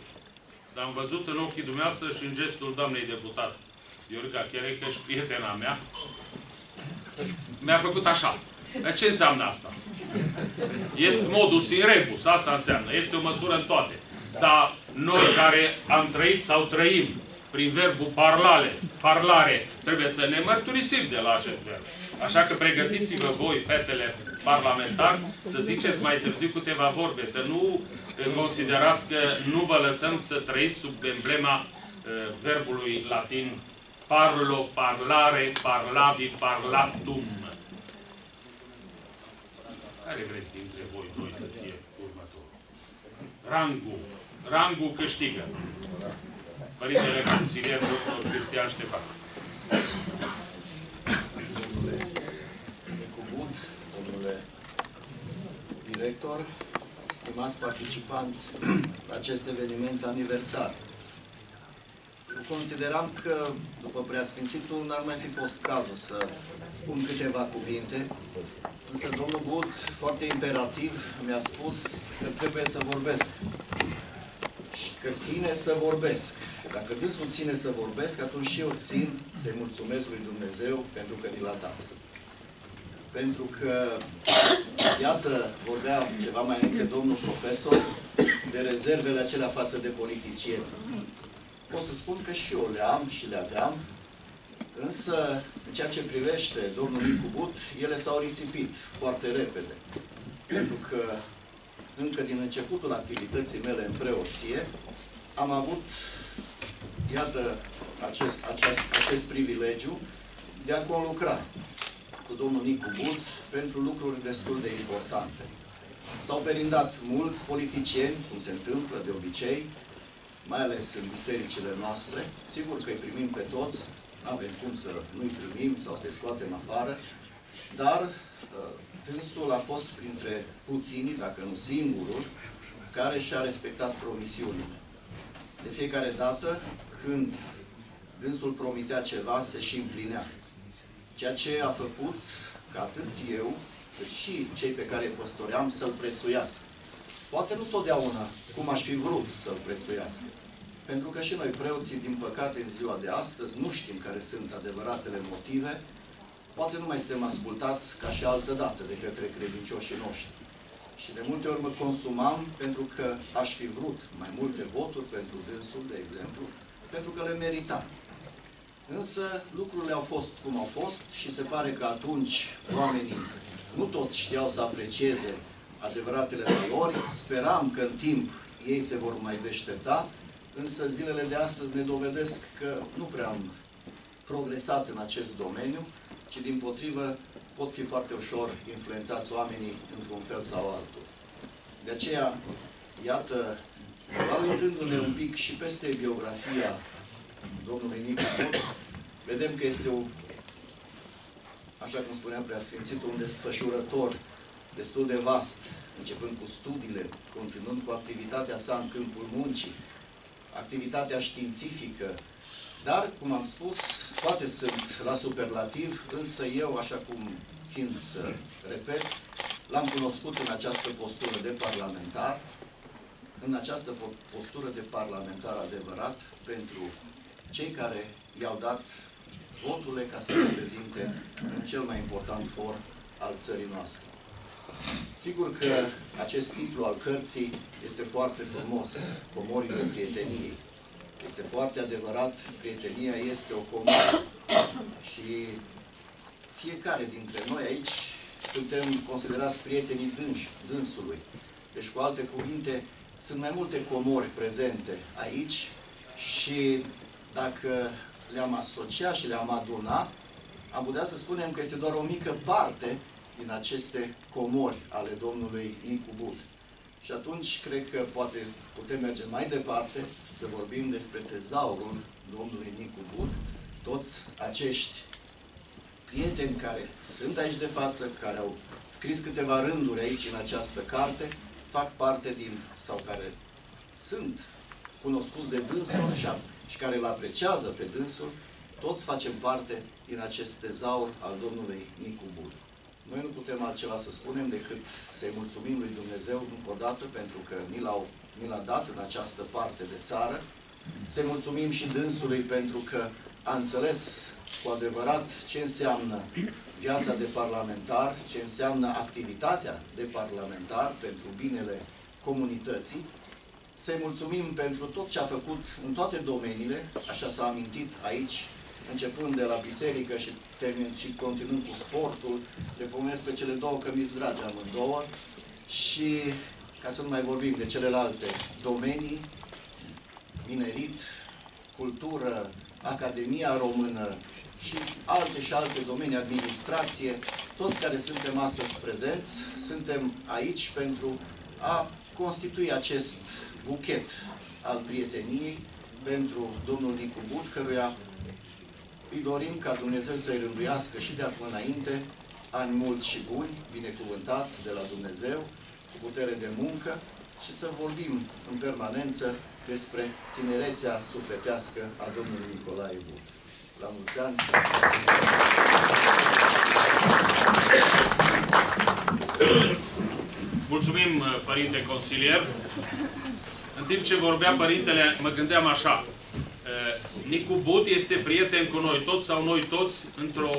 Dar am văzut în ochii dumneavoastră și în gestul doamnei deputat Iorica Chereca și prietena mea, mi-a făcut așa. Ce înseamnă asta? Este modus in rebus. Asta înseamnă. Este o măsură în toate. Dar noi care am trăit sau trăim prin verbul parlare, parlare, trebuie să ne mărturisim de la acest verb. Așa că pregătiți-vă voi, fetele parlamentari, să ziceți mai târziu câteva vorbe. Să nu considerați că nu vă lăsăm să trăiți sub emblema uh, verbului latin parlo, parlare, parlavi, parlatum. Care vreți dintre voi doi să fie următorul? Rangul. Rangul câștigă. Părintele Consilier, doctor Cristian Ștefan. Domnule Nicu Bud, domnule director, stimați participanți la acest eveniment aniversar. consideram că, după preasfințitul, n-ar mai fi fost cazul să spun câteva cuvinte, însă domnul Bud, foarte imperativ, mi-a spus că trebuie să vorbesc și că ține să vorbesc. Dacă dânsul ține să vorbesc, atunci și eu țin să-i mulțumesc lui Dumnezeu pentru că mi l-a dat. Pentru că, iată, vorbea ceva mai înainte domnul profesor de rezervele acelea față de politicieni. Pot să spun că și eu le am și le aveam, însă, în ceea ce privește domnul Nicu Bud, ele s-au risipit foarte repede. Pentru că, încă din începutul activității mele în preoție, am avut, iată, acest, acest, acest privilegiu de a conlucra cu domnul Nicu Bud pentru lucruri destul de importante. S-au perindat mulți politicieni, cum se întâmplă de obicei, mai ales în bisericile noastre. Sigur că îi primim pe toți, nu avem cum să nu-i primim sau să-i scoatem afară, dar tânsul a fost printre puținii, dacă nu singurul, care și-a respectat promisiunile. De fiecare dată, când dânsul promitea ceva, se și împlinea. Ceea ce a făcut, că atât eu, cât și cei pe care îi păstoream, să-l prețuiască. Poate nu totdeauna cum aș fi vrut să-l prețuiască. Pentru că și noi preoții, din păcate, în ziua de astăzi, nu știm care sunt adevăratele motive. Poate nu mai suntem ascultați ca și altă dată de către credincioșii noștri. Și de multe ori mă consumam pentru că aș fi vrut mai multe voturi pentru dânsul, de exemplu, pentru că le meritam. Însă lucrurile au fost cum au fost și se pare că atunci oamenii nu toți știau să aprecieze adevăratele valori. Speram că în timp ei se vor mai deștepta, însă zilele de astăzi ne dovedesc că nu prea am progresat în acest domeniu, ci din potrivă pot fi foarte ușor influențați oamenii într-un fel sau altul. De aceea, iată, uitându-ne un pic și peste biografia domnului Nicolae, vedem că este, o, așa cum spunea preasfințitul, un desfășurător destul de vast, începând cu studiile, continuând cu activitatea sa în câmpul muncii, activitatea științifică, dar, cum am spus, poate sunt la superlativ, însă eu, așa cum țin să repet, l-am cunoscut în această postură de parlamentar, în această postură de parlamentar adevărat pentru cei care i-au dat voturile ca să reprezinte în cel mai important for al țării noastre. Sigur că acest titlu al cărții este foarte frumos, Comorile prieteniei. Este foarte adevărat, prietenia este o comoră. Și fiecare dintre noi aici suntem considerați prietenii dânși, dânsului. Deci, cu alte cuvinte, sunt mai multe comori prezente aici și dacă le-am asociat și le-am adunat, am putea să spunem că este doar o mică parte din aceste comori ale domnului Nicu Bud. Și atunci, cred că poate putem merge mai departe să vorbim despre tezaurul domnului Nicu Bud. Toți acești prieteni care sunt aici de față, care au scris câteva rânduri aici în această carte, fac parte din, sau care sunt cunoscuți de dânsul și, și care îl apreciază pe dânsul, toți facem parte din acest tezaur al domnului Nicu Bud. Noi nu putem altceva să spunem decât să-i mulțumim lui Dumnezeu încă o dată pentru că ni l-a dat în această parte de țară. Să-i mulțumim și dânsului pentru că a înțeles cu adevărat ce înseamnă viața de parlamentar, ce înseamnă activitatea de parlamentar pentru binele comunității. Să-i mulțumim pentru tot ce a făcut în toate domeniile, așa s-a amintit aici, începând de la biserică și, și continuând cu sportul. Le pomenesc pe cele două că mi-s dragi amândouă și ca să nu mai vorbim de celelalte domenii, minerit, cultură, Academia Română și alte și alte domenii, administrație, toți care suntem astăzi prezenți, suntem aici pentru a constitui acest buchet al prieteniei pentru domnul Nicu Bud, căruia îi dorim ca Dumnezeu să-i rânduiască și de acum înainte ani mulți și buni, binecuvântați de la Dumnezeu, cu putere de muncă și să vorbim în permanență despre tinerețea sufletească a domnului Nicolae Bud. La mulți ani! Mulțumim, părinte consilier. În timp ce vorbea părintele, mă gândeam așa. Nicu Bud este prieten cu noi toți sau noi toți, într-o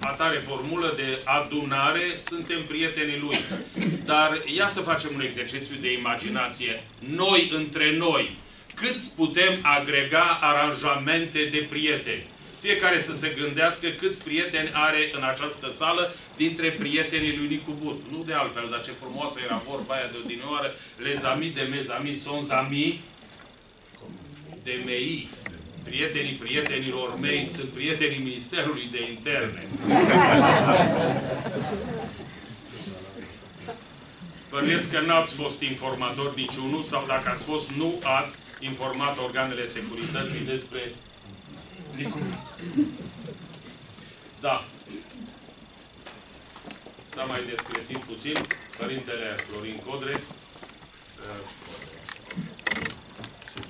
atare formulă de adunare, suntem prietenii lui. Dar ia să facem un exercițiu de imaginație. Noi între noi, câți putem agrega aranjamente de prieteni? Fiecare să se gândească câți prieteni are în această sală dintre prietenii lui Nicu Bud. Nu de altfel, dar ce frumoasă era vorba aia de odinioară. Les amis de mes amis sont amis de mei. Prietenii prietenilor mei sunt prietenii Ministerului de Interne. Bănuiesc că n-ați fost informator niciunul, sau dacă ați fost, nu ați informat organele securității despre... Da. S-a mai descrețit puțin părintele Florin Codrea.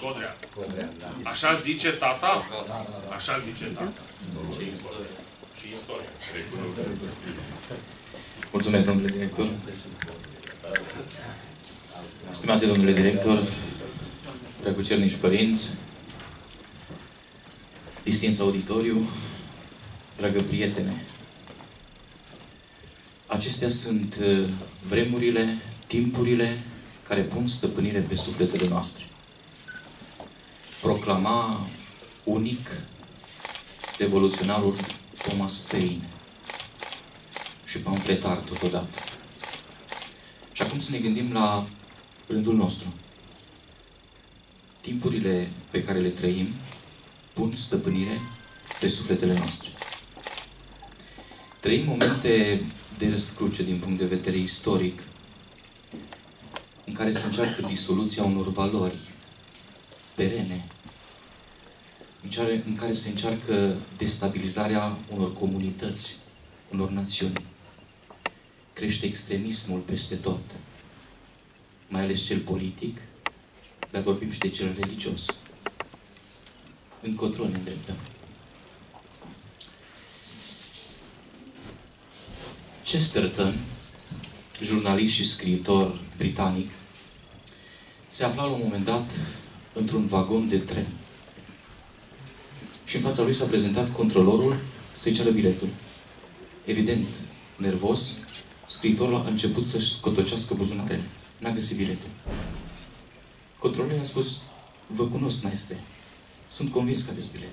Codrea. Codrea, da. Așa zice tata? Așa zice tata. Ce istorie. Și istoria. Mulțumesc, domnule director. Stimate domnule director, drăguțelnici părinți, distins auditoriu, dragă prietene, acestea sunt vremurile, timpurile care pun stăpânire pe sufletele noastre. Proclama unic revoluționarul Thomas Paine și pamfletar totodată. Și acum să ne gândim la rândul nostru. Timpurile pe care le trăim pun stăpânire pe sufletele noastre. Trăim momente de răscruce din punct de vedere istoric, în care se încearcă disoluția unor valori perene, în care se încearcă destabilizarea unor comunități, unor națiuni. Crește extremismul peste tot, mai ales cel politic, dar vorbim și de cel religios. Încotro ne îndreptăm. Chesterton, jurnalist și scriitor britanic, se afla la un moment dat într-un vagon de tren. Și în fața lui s-a prezentat controlorul să-i ceară biletul. Evident, nervos, scriitorul a început să-și scotocească buzunarele. N-a găsit biletul. Controlorul i-a spus: "Vă cunosc, maestre. Sunt convins că aveți bilet.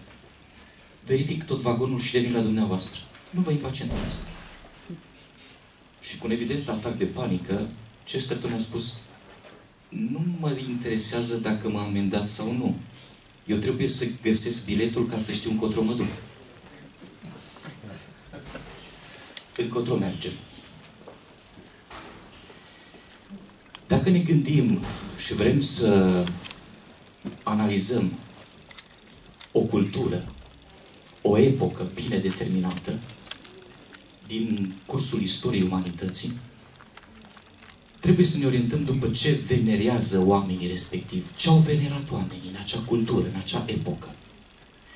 Verific tot vagonul și revin la dumneavoastră. Nu vă impacientați." Și cu un evident atac de panică, Chesterton a spus: "Nu mă interesează dacă mă amendați sau nu. Eu trebuie să găsesc biletul ca să știu încotro mă duc. Încotro mergem." Dacă ne gândim și vrem să analizăm o cultură, o epocă bine determinată din cursul istoriei umanității, trebuie să ne orientăm după ce venerează oamenii respectiv, ce au venerat oamenii în acea cultură, în acea epocă.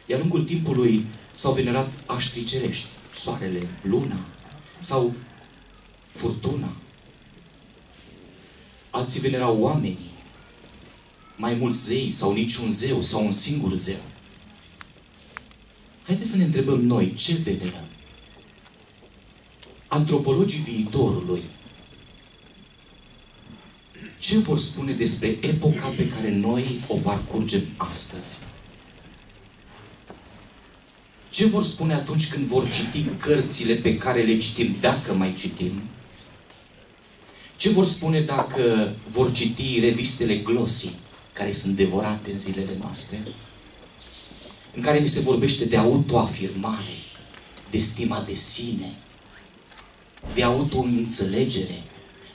Iar în lungul timpului s-au venerat aștri cerești, soarele, luna sau furtuna. Alții venerau oamenii, mai mulți zei sau niciun zeu sau un singur zeu. Haideți să ne întrebăm noi ce venerăm. Antropologii viitorului ce vor spune despre epoca pe care noi o parcurgem astăzi? Ce vor spune atunci când vor citi cărțile pe care le citim, dacă mai citim? Ce vor spune dacă vor citi revistele Glossy, care sunt devorate în zilele noastre, în care ni se vorbește de autoafirmare, de stima de sine, de autoînțelegere,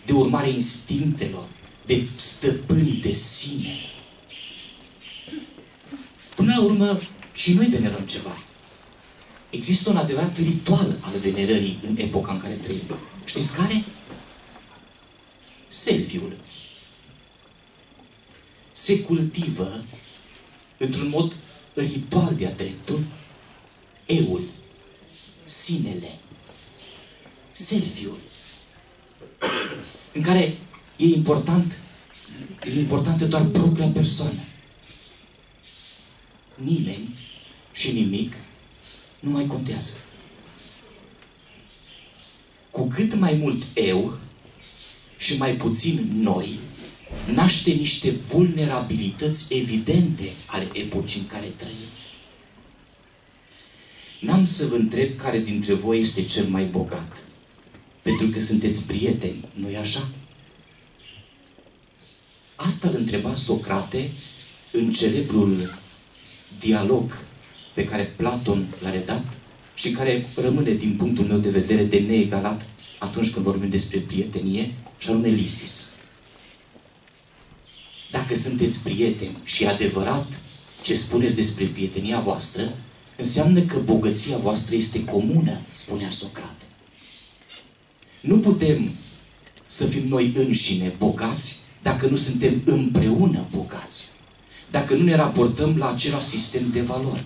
de urmare instinctelor, de stăpâni de sine? Până la urmă, și noi venerăm ceva. Există un adevărat ritual al venerării în epoca în care trăim. Știți care? Selfie-ul. se cultivă într-un mod ritual de-a dreptul eul, sinele, selfiul, în care e important, e importantă doar propria persoană. Nimeni și nimic nu mai contează. Cu cât mai mult eu și mai puțin noi, naște niște vulnerabilități evidente ale epocii în care trăim. N-am să vă întreb care dintre voi este cel mai bogat, pentru că sunteți prieteni, nu-i așa? Asta îl întreba Socrate în celebrul dialog pe care Platon l-a redat și care rămâne, din punctul meu de vedere, de neegalat atunci când vorbim despre prietenie, și anume Lysis. Dacă sunteți prieteni și adevărat ce spuneți despre prietenia voastră, înseamnă că bogăția voastră este comună, spunea Socrate. Nu putem să fim noi înșine bogați dacă nu suntem împreună bogați, dacă nu ne raportăm la același sistem de valori.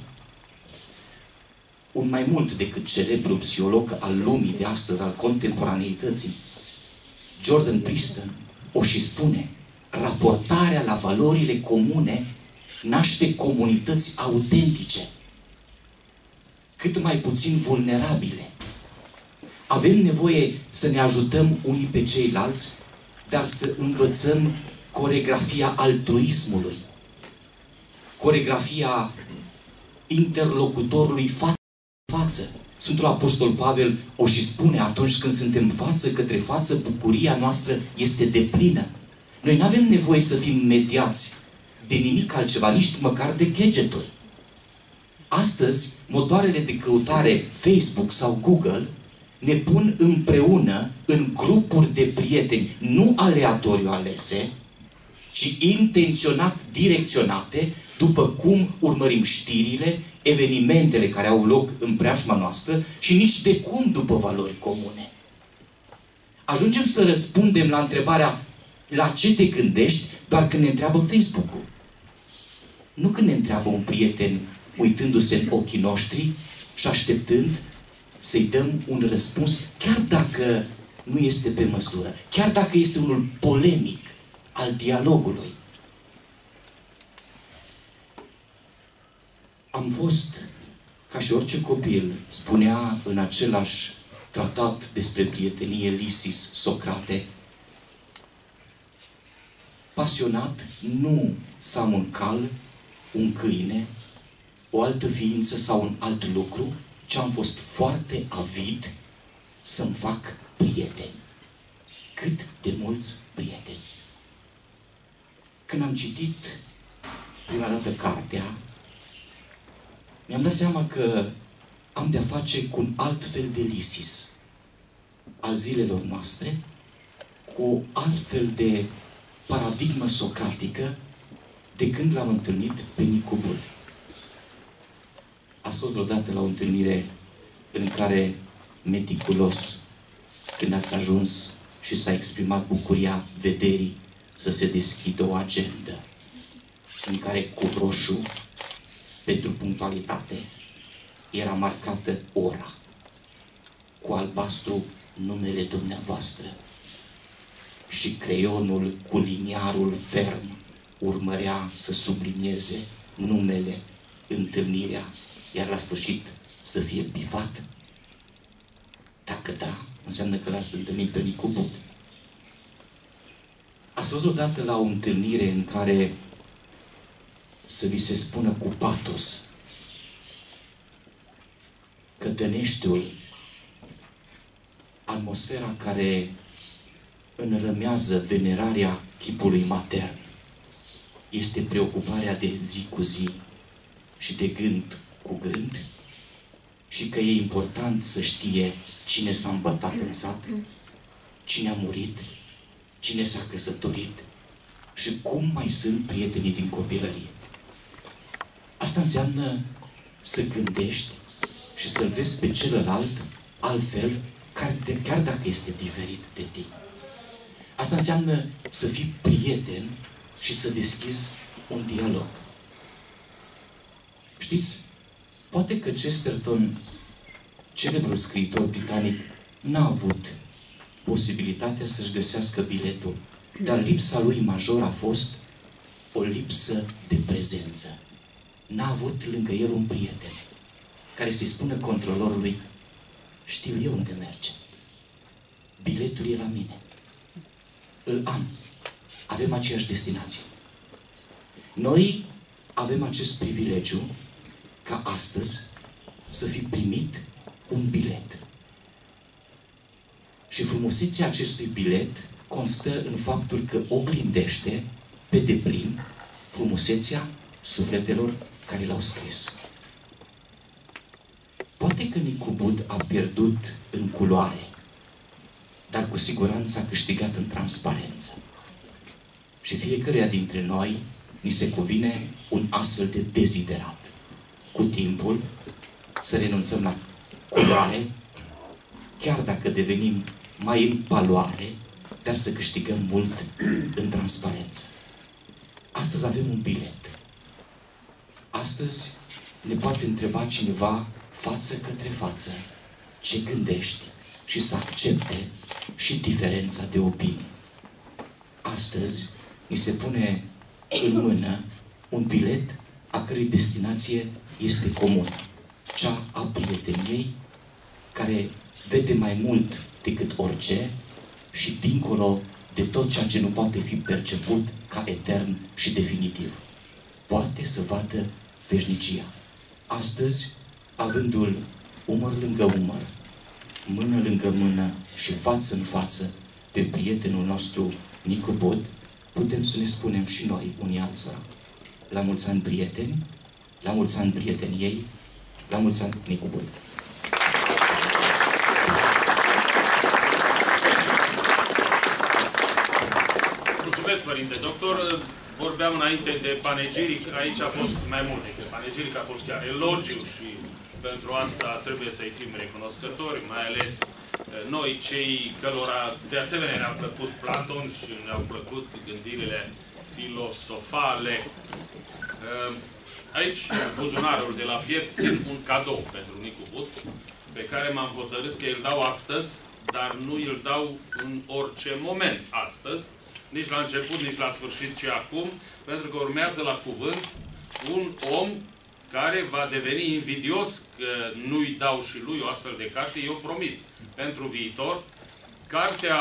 Un mai mult decât celebru psiholog al lumii de astăzi, al contemporaneității, Jordan Peterson, o și spune: raportarea la valorile comune naște comunități autentice, cât mai puțin vulnerabile. Avem nevoie să ne ajutăm unii pe ceilalți, dar să învățăm coreografia altruismului, coreografia interlocutorului față în față. Sfântul Apostol Pavel o și spune: atunci când suntem față către față, bucuria noastră este deplină. Noi nu avem nevoie să fim mediați de nimic altceva, nici măcar de gadgeturi. Astăzi, motoarele de căutare Facebook sau Google ne pun împreună în grupuri de prieteni, nu aleatoriu alese, ci intenționat direcționate după cum urmărim știrile, evenimentele care au loc în preajma noastră și nici de cum după valori comune. Ajungem să răspundem la întrebarea la ce te gândești doar când ne întreabă Facebook-ul. Nu când ne întreabă un prieten uitându-se în ochii noștri și așteptând să-i dăm un răspuns, chiar dacă nu este pe măsură, chiar dacă este unul polemic al dialogului. Am fost, ca și orice copil, spunea în același tratat despre prietenie Lysis Socrate, pasionat nu sau un cal, un câine, o altă ființă sau un alt lucru, ci am fost foarte avid să-mi fac prieteni. Cât de mulți prieteni! Când am citit prima dată cartea, mi-am dat seama că am de-a face cu un alt fel de Lysis al zilelor noastre, cu altfel de paradigmă socratică de când l-am întâlnit pe Nicu Bud. Ați fost vreodată la o întâlnire în care, meticulos, când ați ajuns și s-a exprimat bucuria vederii, să se deschidă o agendă în care cu roșu, pentru punctualitate, era marcată ora, cu albastru numele dumneavoastră, și creionul cu liniarul ferm urmărea să sublinieze numele, întâlnirea, iar la sfârșit să fie bifat? Dacă da, înseamnă că l-ați întâlnit pe Nicu Bud. Ați văzut odată la o întâlnire în care să vi se spună cu patos că Dăneștiul, atmosfera care înrămează venerarea chipului matern, este preocuparea de zi cu zi și de gând cu gând, și că e important să știe cine s-a îmbătat în sat, cine a murit, cine s-a căsătorit și cum mai sunt prietenii din copilărie. Asta înseamnă să gândești și să-l vezi pe celălalt altfel, chiar dacă este diferit de tine. Asta înseamnă să fii prieten și să deschizi un dialog. Știți, poate că Chesterton, celebrul scriitor britanic, n-a avut posibilitatea să-și găsească biletul, dar lipsa lui major a fost o lipsă de prezență. N-a avut lângă el un prieten care să-i spună controlorului: știu eu unde merge. Biletul e la mine. Îl am. Avem aceeași destinație. Noi avem acest privilegiu ca astăzi să fi primit un bilet. Și frumusețea acestui bilet constă în faptul că oglindește pe deplin frumusețea sufletelor care l-au scris. Poate că Nicu Bud a pierdut în culoare, dar cu siguranță a câștigat în transparență. Și fiecăruia dintre noi ni se cuvine un astfel de deziderat. Cu timpul să renunțăm la culoare, chiar dacă devenim mai în paloare, dar să câștigăm mult în transparență. Astăzi avem un bilet. Astăzi ne poate întreba cineva față către față ce gândești și să accepte și diferența de opinii. Astăzi ni se pune în mână un bilet a cărei destinație este comună, cea a prieteniei, care vede mai mult decât orice și dincolo de tot ceea ce nu poate fi perceput ca etern și definitiv. Poate să vadă veșnicia. Astăzi, avându-l umăr lângă umăr, mână lângă mână și față în față pe prietenul nostru Nicu Bud, putem să ne spunem și noi unii altora: la mulți ani, prieteni, la mulți ani, prieteni ei, la mulți ani, Nicu Bud. Mulțumesc, Părinte Doctor. Vorbeam înainte de panegiric, aici a fost mai mult decât panegiric, a fost chiar elogiu și pentru asta trebuie să-i fim recunoscători, mai ales noi cei cărora de asemenea ne-a plăcut Platon și ne-au plăcut gândirile filosofale. Aici, buzunarul de la piept, țin un cadou pentru Nicu Bud, pe care m-am hotărât că îl dau astăzi, dar nu îl dau în orice moment astăzi, nici la început, nici la sfârșit, ci acum, pentru că urmează la cuvânt un om care va deveni invidios că nu-i dau și lui o astfel de carte, eu promit, pentru viitor. Cartea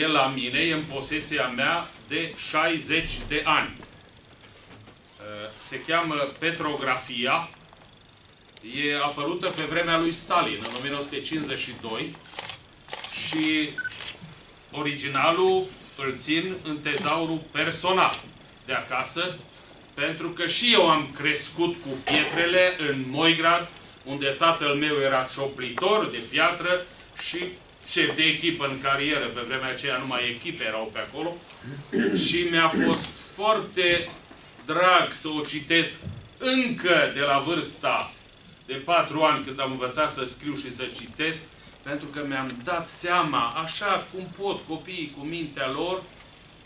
e la mine, e în posesia mea de șaizeci de ani. Se cheamă Petrografia. E apărută pe vremea lui Stalin, în o mie nouă sute cincizeci și doi. Și originalul îl țin în tezaurul personal de acasă, pentru că și eu am crescut cu pietrele în Moigrad, unde tatăl meu era cioplitor de piatră și șef de echipă în carieră. Pe vremea aceea numai echipe erau pe acolo. Și mi-a fost foarte drag să o citesc încă de la vârsta de patru ani, când am învățat să scriu și să citesc, pentru că mi-am dat seama, așa cum pot copiii cu mintea lor,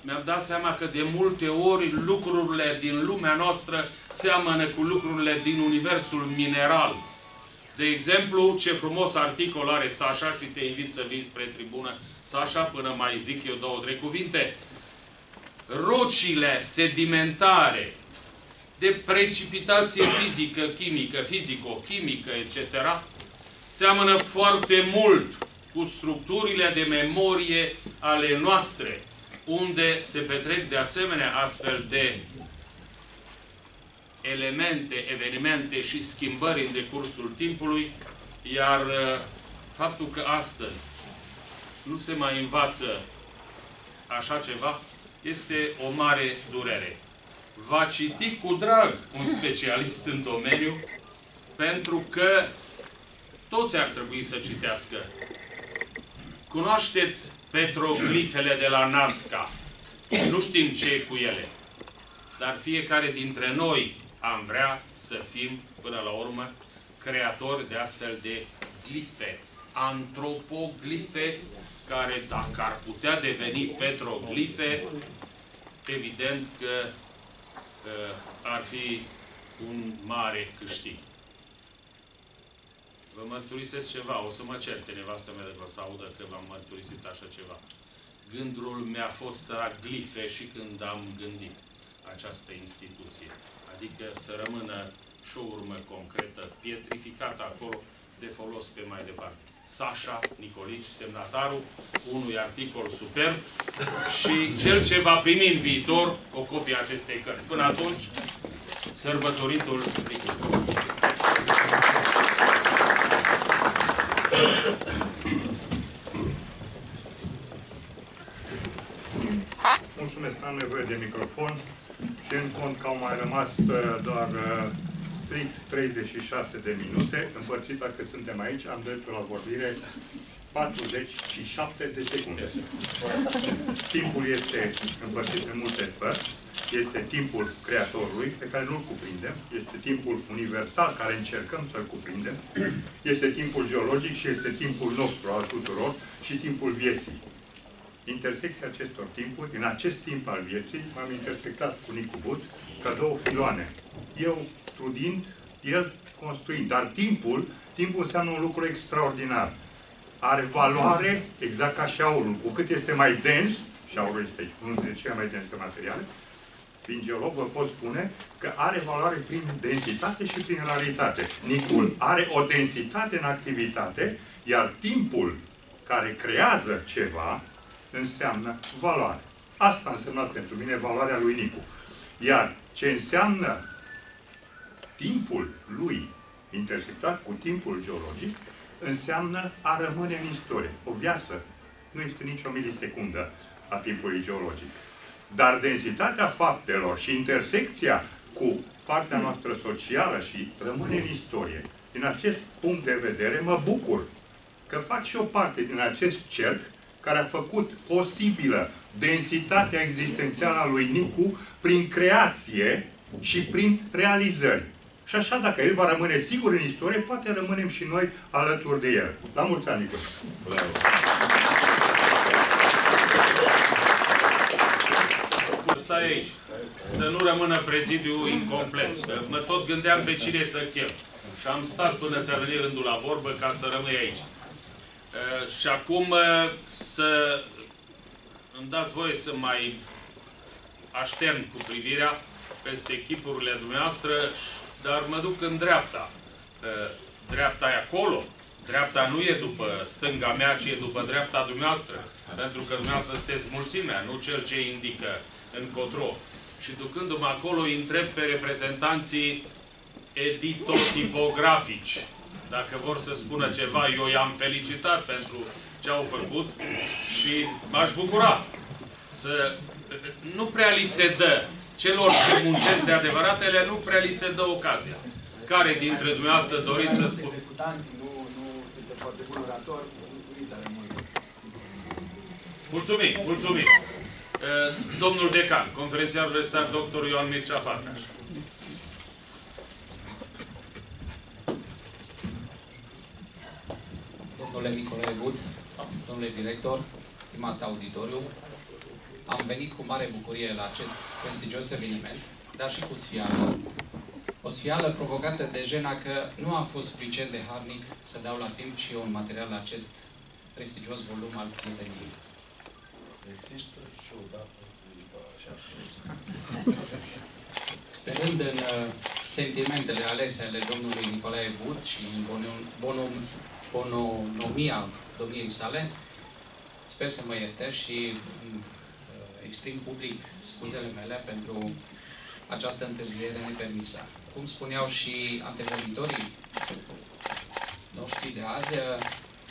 mi-am dat seama că de multe ori lucrurile din lumea noastră seamănă cu lucrurile din universul mineral. De exemplu, ce frumos articol are Sașa, și te invit să vii spre tribună, Sașa, până mai zic eu două, trei cuvinte. Rocile sedimentare de precipitație fizică, chimică, fizico-chimică, et cetera, seamănă foarte mult cu structurile de memorie ale noastre, unde se petrec de asemenea astfel de elemente, evenimente și schimbări în decursul timpului, iar faptul că astăzi nu se mai învață așa ceva este o mare durere. Va citi cu drag un specialist în domeniu, pentru că toți ar trebui să citească. Cunoașteți petroglifele de la Nazca. Nu știm ce e cu ele. Dar fiecare dintre noi am vrea să fim, până la urmă, creatori de astfel de glife. Antropoglife, care dacă ar putea deveni petroglife, evident că ar fi un mare câștig. Vă mărturisesc ceva, o să mă certe nevastă mea dacă o să audă că v-am mărturisit așa ceva. Gândul mi-a fost raglife și când am gândit această instituție. Adică să rămână și o urmă concretă, pietrificată acolo, de folos pe mai departe. Sașa Nicoliș, semnatarul unui articol superb și cel ce va primi în viitor o copie a acestei cărți. Până atunci, sărbătoritul Nicoliș. Mulțumesc, n-am nevoie de microfon. Țin cont că au mai rămas doar strict treizeci și șase de minute. Împărțit, dacă suntem aici, am dreptul la vorbire patruzeci și șapte de secunde. Timpul este împărțit în multe părți. Este timpul Creatorului, pe care nu-l cuprindem. Este timpul universal, care încercăm să-l cuprindem. Este timpul geologic și este timpul nostru, al tuturor, și timpul vieții. Intersecția acestor timpuri, în acest timp al vieții, m-am intersectat cu Nicu Bud, ca două filoane. Eu trudind, el construind. Dar timpul, timpul înseamnă un lucru extraordinar. Are valoare exact ca și aurul. Cu cât este mai dens, și aurul este unul dintre cele mai dense materiale, prin geolog vă pot spune că are valoare prin densitate și prin raritate. Nicul are o densitate în activitate, iar timpul care creează ceva înseamnă valoare. Asta a însemnat pentru mine valoarea lui Nicu. Iar ce înseamnă timpul lui intersectat cu timpul geologic, înseamnă a rămâne în istorie. O viață nu este nici o milisecundă a timpului geologic. Dar densitatea faptelor și intersecția cu partea noastră socială și rămâne în istorie. Din acest punct de vedere, mă bucur că fac și o parte din acest cerc care a făcut posibilă densitatea existențială a lui Nicu prin creație și prin realizări. Și așa, dacă el va rămâne sigur în istorie, poate rămânem și noi alături de el. La mulți ani, Nicu! Bravo. Stai aici. Să nu rămână prezidiul incomplet. Mă tot gândeam pe cine să chem. Și am stat până ți-a venit rândul la vorbă ca să rămâi aici. Uh, și acum uh, să îmi dați voie să mai aștern cu privirea peste chipurile dumneavoastră, dar mă duc în dreapta. Uh, dreapta e acolo. Dreapta nu e după stânga mea, ci e după dreapta dumneavoastră. Pentru că dumneavoastră sunteți mulțimea, nu cel ce indică încotro. Și ducându-mă acolo, îi întreb pe reprezentanții editotipografici. Dacă vor să spună ceva, eu i-am felicitat pentru ce au făcut și m-aș bucura să... Nu prea li se dă, celor ce muncesc de adevăratele, nu prea li se dă ocazia. Care dintre dumneavoastră doriți să spun? Mulțumim, mulțumim. Domnul decan, conferențiar universitar doctor Ion Mircea Farcaș. Domnule Nicolae Bud, domnule director, stimat auditoriu, am venit cu mare bucurie la acest prestigios eveniment, dar și cu sfială. O sfială provocată de jena că nu am fost suficient de harnic să dau la timp și eu un material la acest prestigios volum al prieteniei. Există și o dată așa. Sperând în sentimentele alese ale domnului Nicolae Bud și în bonul economia domniei sale, sper să mă ierte și uh, exprim public scuzele mele pentru această întârziere nepermisă. Cum spuneau și antevorbitorii noștri de azi,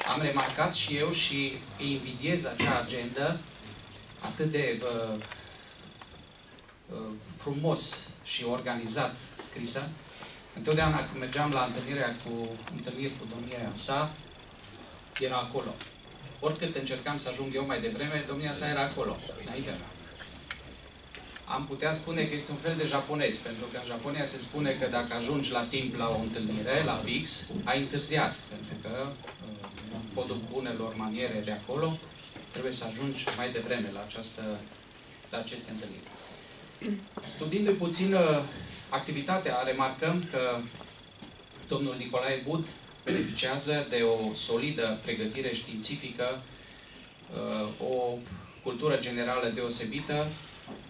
am remarcat și eu și invidiez acea agendă atât de uh, uh, frumos și organizat scrisă. Întotdeauna când mergeam la întâlnirea cu, întâlniri cu domnia sa, era acolo. Oricât încercam să ajung eu mai devreme, domnia sa era acolo, înaintea mea. Am putea spune că este un fel de japonez, pentru că în Japonia se spune că dacă ajungi la timp la o întâlnire, la fix, ai întârziat. Pentru că, în codul bunelor maniere de acolo, trebuie să ajungi mai devreme la, această, la aceste întâlniri. Studiindu-i puțin activitatea, remarcăm că domnul Nicolae Bud beneficiază de o solidă pregătire științifică, o cultură generală deosebită.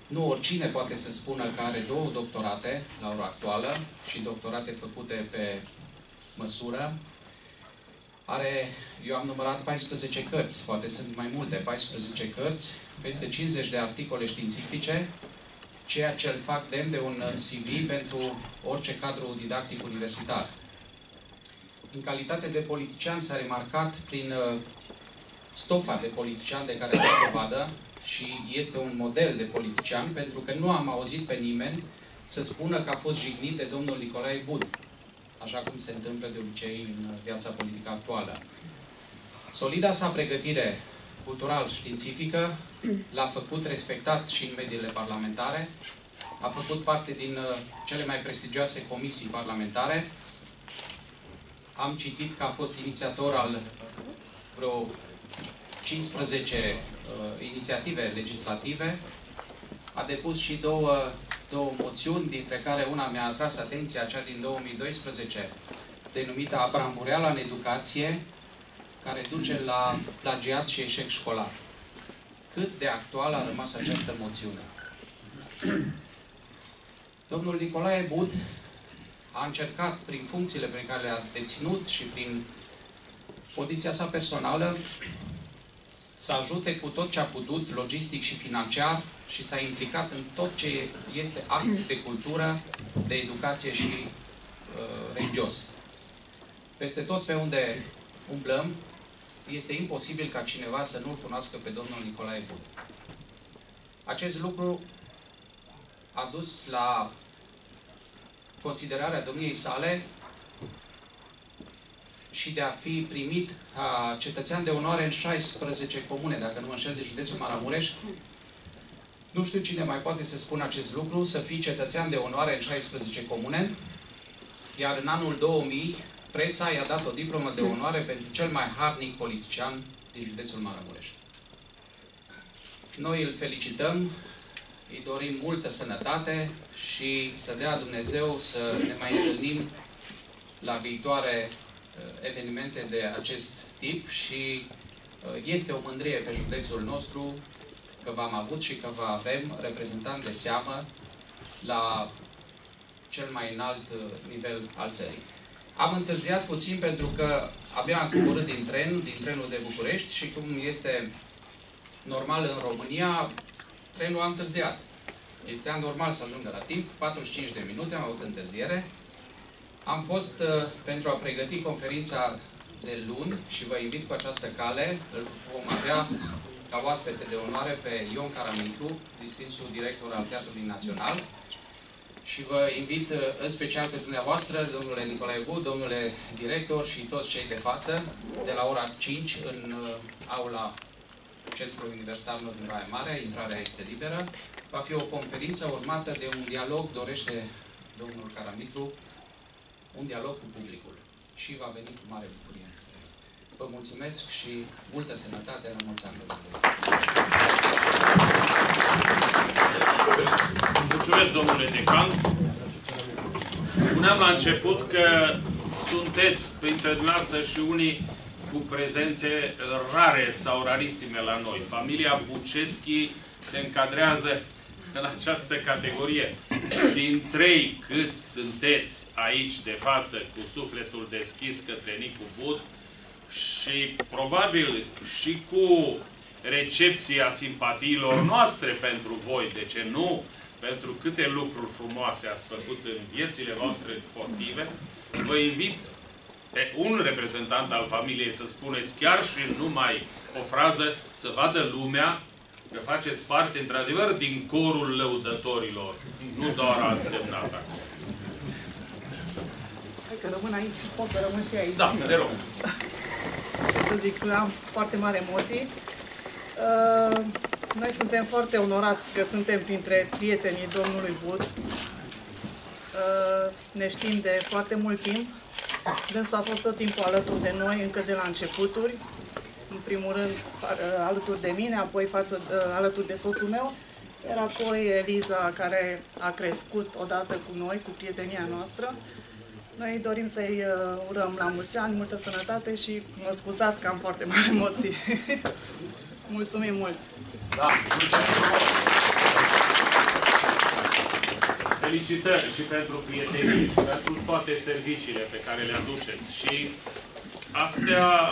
Nu oricine poate să spună că are două doctorate la ora actuală și doctorate făcute pe măsură. Are, eu am numărat paisprezece cărți, poate sunt mai multe, paisprezece cărți, peste cincizeci de articole științifice, ceea ce îl fac demn de un C V pentru orice cadru didactic universitar. În calitate de politician s-a remarcat prin stofa de politician de care a dat dovadă și este un model de politician, pentru că nu am auzit pe nimeni să spună că a fost jignit de domnul Nicolae Bud, așa cum se întâmplă de obicei în viața politică actuală. Solida sa pregătire cultural-științifică l-a făcut respectat și în mediile parlamentare, a făcut parte din cele mai prestigioase comisii parlamentare. Am citit că a fost inițiator al vreo cincisprezece uh, inițiative legislative. A depus și două, două moțiuni, dintre care una mi-a atras atenția, cea din două mii doisprezece, denumită Abrambureala în educație, care duce la plagiat și eșec școlar. Cât de actuală a rămas această moțiune? Domnul Nicolae Bud a încercat, prin funcțiile pe care le-a deținut și prin poziția sa personală, să ajute cu tot ce a putut, logistic și financiar, și s-a implicat în tot ce este act de cultură, de educație și uh, religios. Peste tot pe unde umblăm, este imposibil ca cineva să nu-l cunoască pe domnul Nicolae Bud. Acest lucru a dus la considerarea domniei sale și de a fi primit ca cetățean de onoare în șaisprezece comune, dacă nu mă înșel, de județul Maramureș. Nu știu cine mai poate să spună acest lucru, să fii cetățean de onoare în șaisprezece comune, iar în anul două mii, presa i-a dat o diplomă de onoare pentru cel mai harnic politician din județul Maramureș. Noi îl felicităm, îi dorim multă sănătate și să dea Dumnezeu să ne mai întâlnim la viitoare evenimente de acest tip și este o mândrie pe județul nostru că v-am avut și că vă avem reprezentant de seamă la cel mai înalt nivel al țării. Am întârziat puțin pentru că abia am coborât din tren, din trenul de București și, cum este normal în România, trenul a întârziat. Este anormal să ajungă la timp, patruzeci și cinci de minute am avut întârziere. Am fost uh, pentru a pregăti conferința de luni și vă invit cu această cale. Îl vom avea ca oaspete de onoare pe Ion Caramitru, distinsul director al Teatrului Național. Și vă invit uh, în special pe dumneavoastră, domnule Nicolae Bud, domnule director și toți cei de față, de la ora cinci în uh, aula Centrul Universitar din Baia Mare, intrarea este liberă. Va fi o conferință urmată de un dialog, dorește domnul Caramitru, un dialog cu publicul. Și va veni cu mare bucurie. Vă mulțumesc și multă sănătate, la mulți ani. Mulțumesc, domnule decan. Spuneam la început că sunteți printre dumneavoastră și unii cu prezențe rare sau rarisime la noi. Familia Buceschi se încadrează în această categorie. Din trei câți sunteți aici de față cu sufletul deschis către Nicu Bud și probabil și cu recepția simpatiilor noastre pentru voi, de ce nu? Pentru câte lucruri frumoase ați făcut în viețile voastre sportive, vă invit pe un reprezentant al familiei să spuneți chiar și numai o frază, să vadă lumea că faceți parte, într-adevăr, din corul lăudătorilor. Nu doar ați semnat acolo. Hai că rămân aici și pot să rămân și aici. Da, te rog. Să zic, am foarte mari emoții. Noi suntem foarte onorați că suntem printre prietenii domnului Bud. Ne știm de foarte mult timp. Dânsul a fost tot timpul alături de noi, încă de la începuturi. În primul rând alături de mine, apoi față, alături de soțul meu Iar apoi Eliza, care a crescut odată cu noi, cu prietenia noastră. Noi dorim să-i urăm la mulți ani, multă sănătate și mă scuzați că am foarte mari emoții. Mulțumim mult! Da, mulțumim mult! Felicitări și pentru prietenie și pentru toate serviciile pe care le aduceți. Și astea,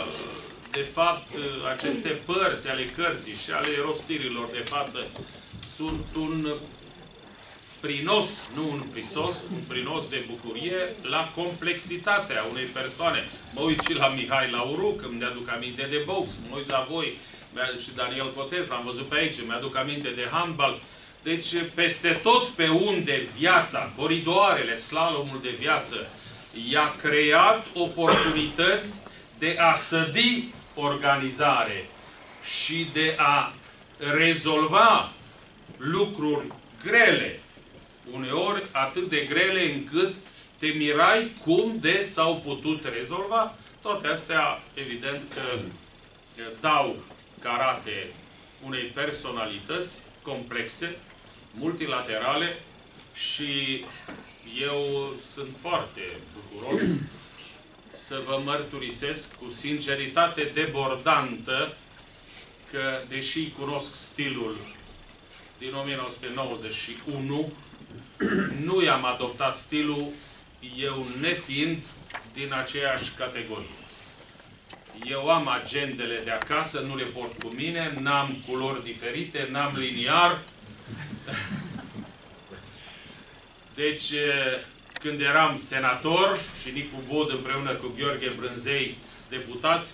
de fapt, aceste părți ale cărții și ale rostirilor de față sunt un prinos, nu un prisos, un prinos de bucurie la complexitatea unei persoane. Mă uit și la Mihai Lauru, când mi-aduc aminte de box, mă uit la voi și Daniel Cotez, l-am văzut pe aici, mi-aduc aminte de handbal. Deci, peste tot pe unde viața, coridoarele, slalomul de viață, i-a creat oportunități de a sădi organizare și de a rezolva lucruri grele, uneori atât de grele încât te mirai cum de s-au putut rezolva. Toate astea, evident, că dau carate unei personalități complexe, multilaterale și eu sunt foarte bucuros să vă mărturisesc cu sinceritate debordantă că, deși cunosc stilul din o mie nouă sute nouăzeci și unu, nu i-am adoptat stilul, eu nefiind din aceeași categorie. Eu am agendele de acasă, nu le port cu mine, n-am culori diferite, n-am liniar. Deci, când eram senator și Nicu Bud împreună cu Gheorghe Brânzei deputați,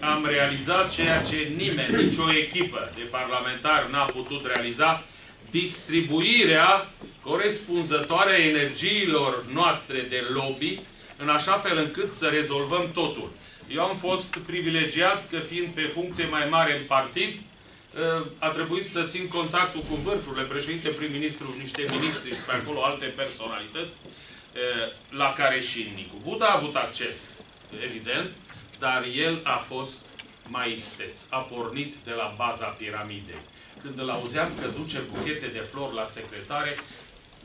am realizat ceea ce nimeni, nicio echipă de parlamentari n-a putut realiza, distribuirea corespunzătoare a energiilor noastre de lobby, în așa fel încât să rezolvăm totul. Eu am fost privilegiat că, fiind pe funcție mai mare în partid, a trebuit să țin contactul cu vârfurile, președinte, prim-ministru, niște miniștri și pe acolo alte personalități, la care și Nicu Buda a avut acces, evident, dar el a fost mai isteț, a pornit de la baza piramidei. Când îl auzeam că duce buchete de flori la secretare,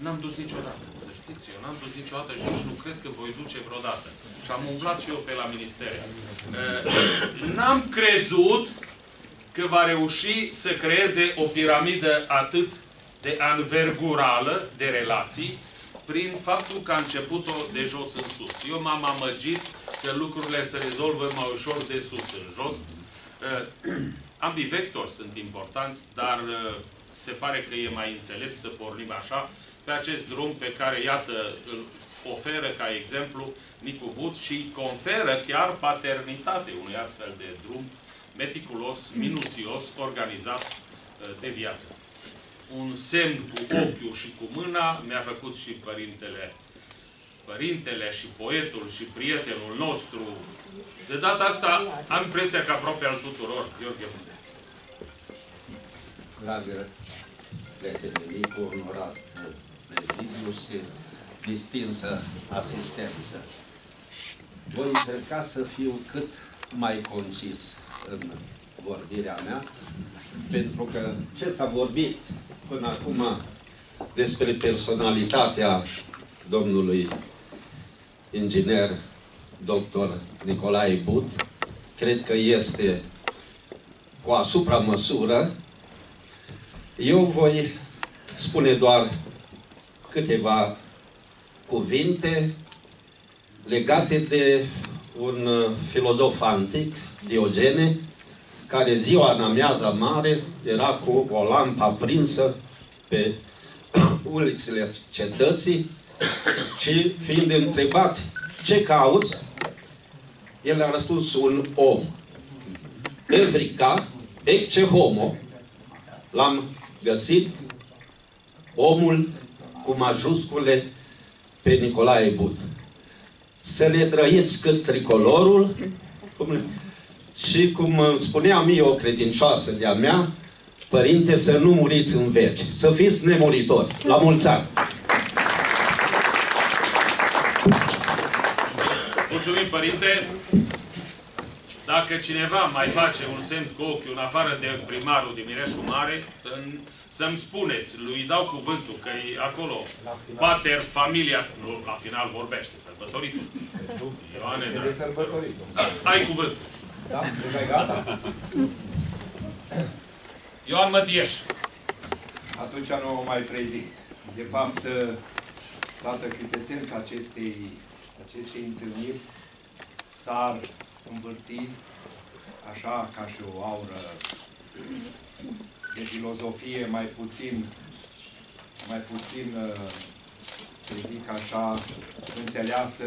n-am dus niciodată. Să știți, eu n-am dus niciodată și nici nu cred că voi duce vreodată. Și am umblat și eu pe la minister. N-am crezut că va reuși să creeze o piramidă atât de anvergurală de relații, prin faptul că a început-o de jos în sus. Eu m-am amăgit că lucrurile se rezolvă mai ușor de sus în jos. Ambii vectori sunt importanți, dar se pare că e mai înțelept să pornim așa, pe acest drum pe care, iată, îl oferă ca exemplu Nicu Bud și conferă chiar paternitate unui astfel de drum meticulos, minuțios, organizat de viață. Un semn cu ochiul și cu mâna mi-a făcut și părintele, părintele și poetul și prietenul nostru. De data asta am impresia că aproape al tuturor, Gheorghe Bud. Dragă prietenii, cu onorat prezidiu și distinsă asistență. Voi încerca să fiu cât mai concis în vorbirea mea, pentru că ce s-a vorbit până acum despre personalitatea domnului inginer doctor Nicolae Bud, cred că este cu asupra măsură. Eu voi spune doar câteva cuvinte legate de un filozof antic, Diogene, care ziua în amiaza mare era cu o lampă aprinsă pe ulițele cetății și, fiind întrebat ce cauți, el a răspuns: un om. Evrica, ecce homo, l-am găsit, omul cu majuscule, pe Nicolae Bud. Să ne trăiți cât tricolorul, cum, și cum spuneam eu, o credincioasă de-a mea, părinte, să nu muriți în veci, să fiți nemuritori. La mulți ani! Mulțumim, părinte! Dacă cineva mai face un semn cu ochiul în afară de primarul din Mireșul Mare, să-mi să spuneți, lui dau cuvântul că e acolo. Pater familia, nu, la final vorbește, sărbătoritul. Ioane, da. Ai cuvântul. Da, e gata. Ioan Mătieș. Atunci nu o mai prezint. De fapt, toată critesența acestei, acestei întâlniri s-ar convârti așa ca și o aură de filozofie mai puțin, mai puțin, să zic așa, înțeleasă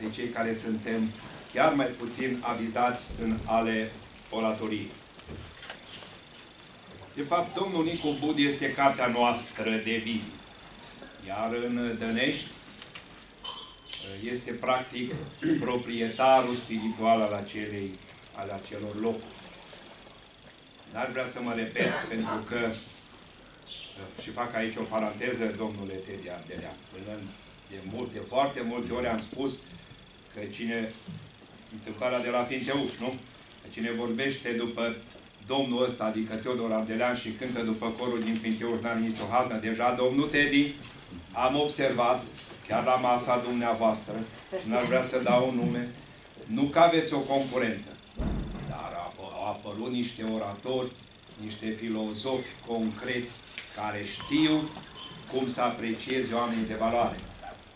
de cei care suntem chiar mai puțin avizați în ale oratoriei. De fapt, domnul Nicu Bud este cartea noastră de vizit. Iar în Dănești este practic proprietarul spiritual al, acelei, al acelor locuri. N-ar vrea să mă repet, pentru că, și fac aici o paranteză, domnule Teodor Ardelean, până de multe, foarte multe ori am spus că cine, întâmplarea de la Finteuș, nu? Că cine vorbește după domnul ăsta, adică Teodor Ardelean, și cântă după corul din Finteuș, n-are nicio haznă. Deja, domnul Tedi, am observat, chiar la masa dumneavoastră, și n-aș vrea să dau un nume, nu că aveți o concurență, dar au apărut niște oratori, niște filozofi concreți, care știu cum să aprecieze oamenii de valoare.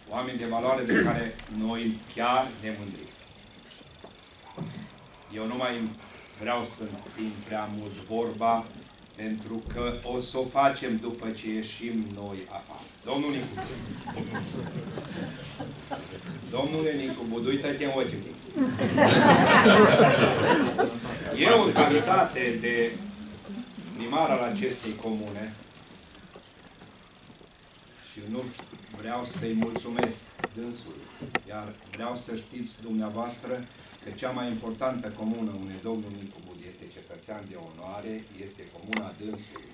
Oameni de valoare de care noi chiar ne mândrim. Eu nu mai vreau să întind prea mult vorba, pentru că o să o facem după ce ieșim noi afară. Domnul Nicu Bud. Domnule Nicu Bud, uită-te în ochi. Eu, în calitate de primar al acestei comune, și nu vreau să-i mulțumesc dânsului, iar vreau să știți dumneavoastră că cea mai importantă comună unde domnul Nicu Bud este cetățean de onoare, este comuna dânsului.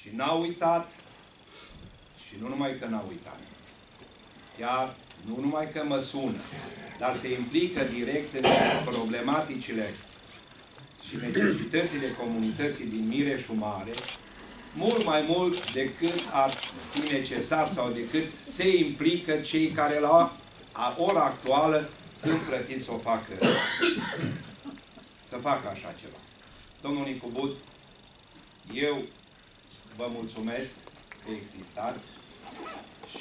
Și n-a uitat, și nu numai că n-a uitat, chiar nu numai că mă sună, dar se implică direct în problematicile și necesitățile comunității din Mireșul Mare, mult mai mult decât ar fi necesar sau decât se implică cei care la ora actuală sunt plătiți să o facă, să facă așa ceva. Domnul Nicu Bud, eu vă mulțumesc că existați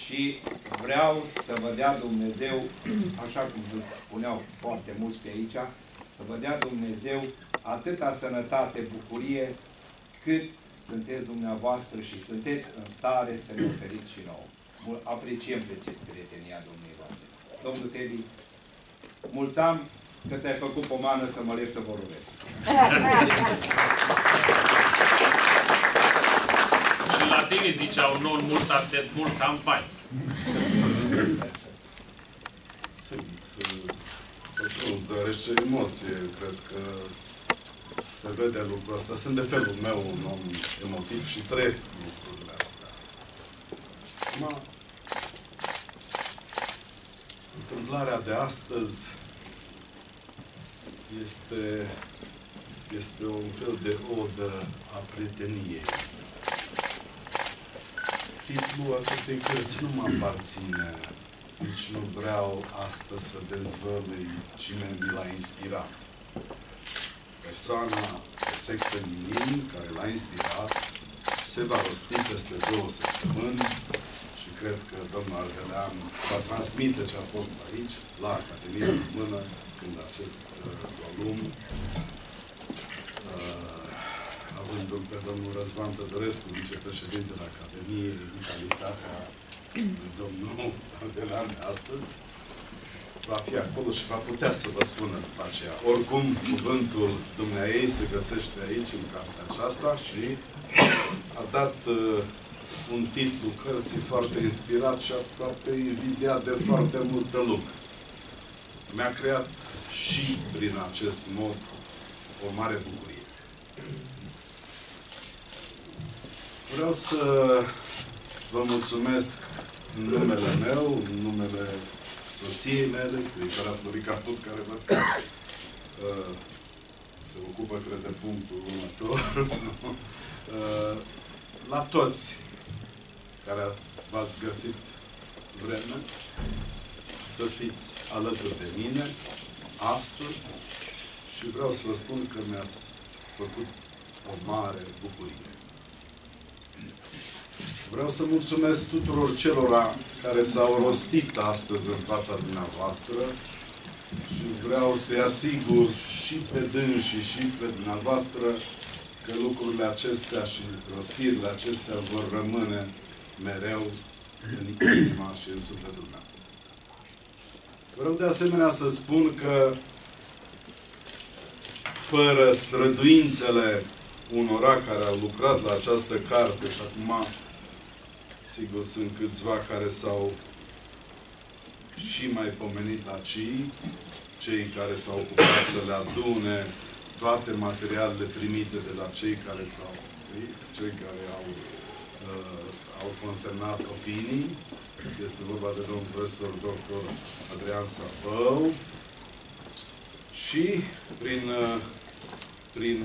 și vreau să vă dea Dumnezeu, așa cum spuneau foarte mulți pe aici, să vă dea Dumnezeu atâta sănătate, bucurie, cât sunteți dumneavoastră și sunteți în stare să ne oferiți și nouă. Apreciem prietenia dumneavoastră. Domnul Tedi, mulți ani că ți-ai făcut pomană să mă lep să vorbesc. Și la tine ziceau non multa sed, mulți am fain. Sunt. Îți dorește emoție, cred că se vede lucrul ăsta. Sunt de felul meu un om emotiv și trăiesc lucrurile astea. Acum, întâmplarea de astăzi este, este un fel de odă a prieteniei. Titlul acestei cărți nu mă aparține. Nici nu vreau astăzi să dezvălui cine mi l-a inspirat. Persoana de sex feminin care l-a inspirat se va rosti peste două săptămâni și cred că domnul Ardelean va transmite ce a fost aici, la Academia Română, când acest volum, uh, uh, avându-l pe domnul Răzvan Tădărescu, vicepreședintele Academiei, în calitatea de domnul Ardelean astăzi, va fi acolo și va putea să vă spună după aceea. Oricum, cuvântul dumneaei se găsește aici, în cartea aceasta, și a dat uh, un titlu cărții foarte inspirat și aproape invidiat de foarte multă lume. Mi-a creat și, prin acest mod, o mare bucurie. Vreau să vă mulțumesc în numele meu, în numele soției mele, scriitoarea Florica Bud, care văd că uh, se ocupă, cred, de punctul următor. uh, la toți care v-ați găsit vreme să fiți alături de mine astăzi și vreau să vă spun că mi-ați făcut o mare bucurie. Vreau să mulțumesc tuturor celora care s-au rostit astăzi în fața dumneavoastră și vreau să-i asigur și pe dânsii și pe dumneavoastră că lucrurile acestea și rostirile acestea vor rămâne mereu în inima și în sufletul meu. Vreau de asemenea să spun că fără străduințele unora care au lucrat la această carte și acum sigur sunt câțiva care s-au și mai pomenit aici, cei care s-au ocupat să le adune toate materialele primite de la cei care s-au scris, cei care au, uh, au consemnat opinii. Este vorba de domnul profesor doctor Adrian Sabău. Și prin, prin,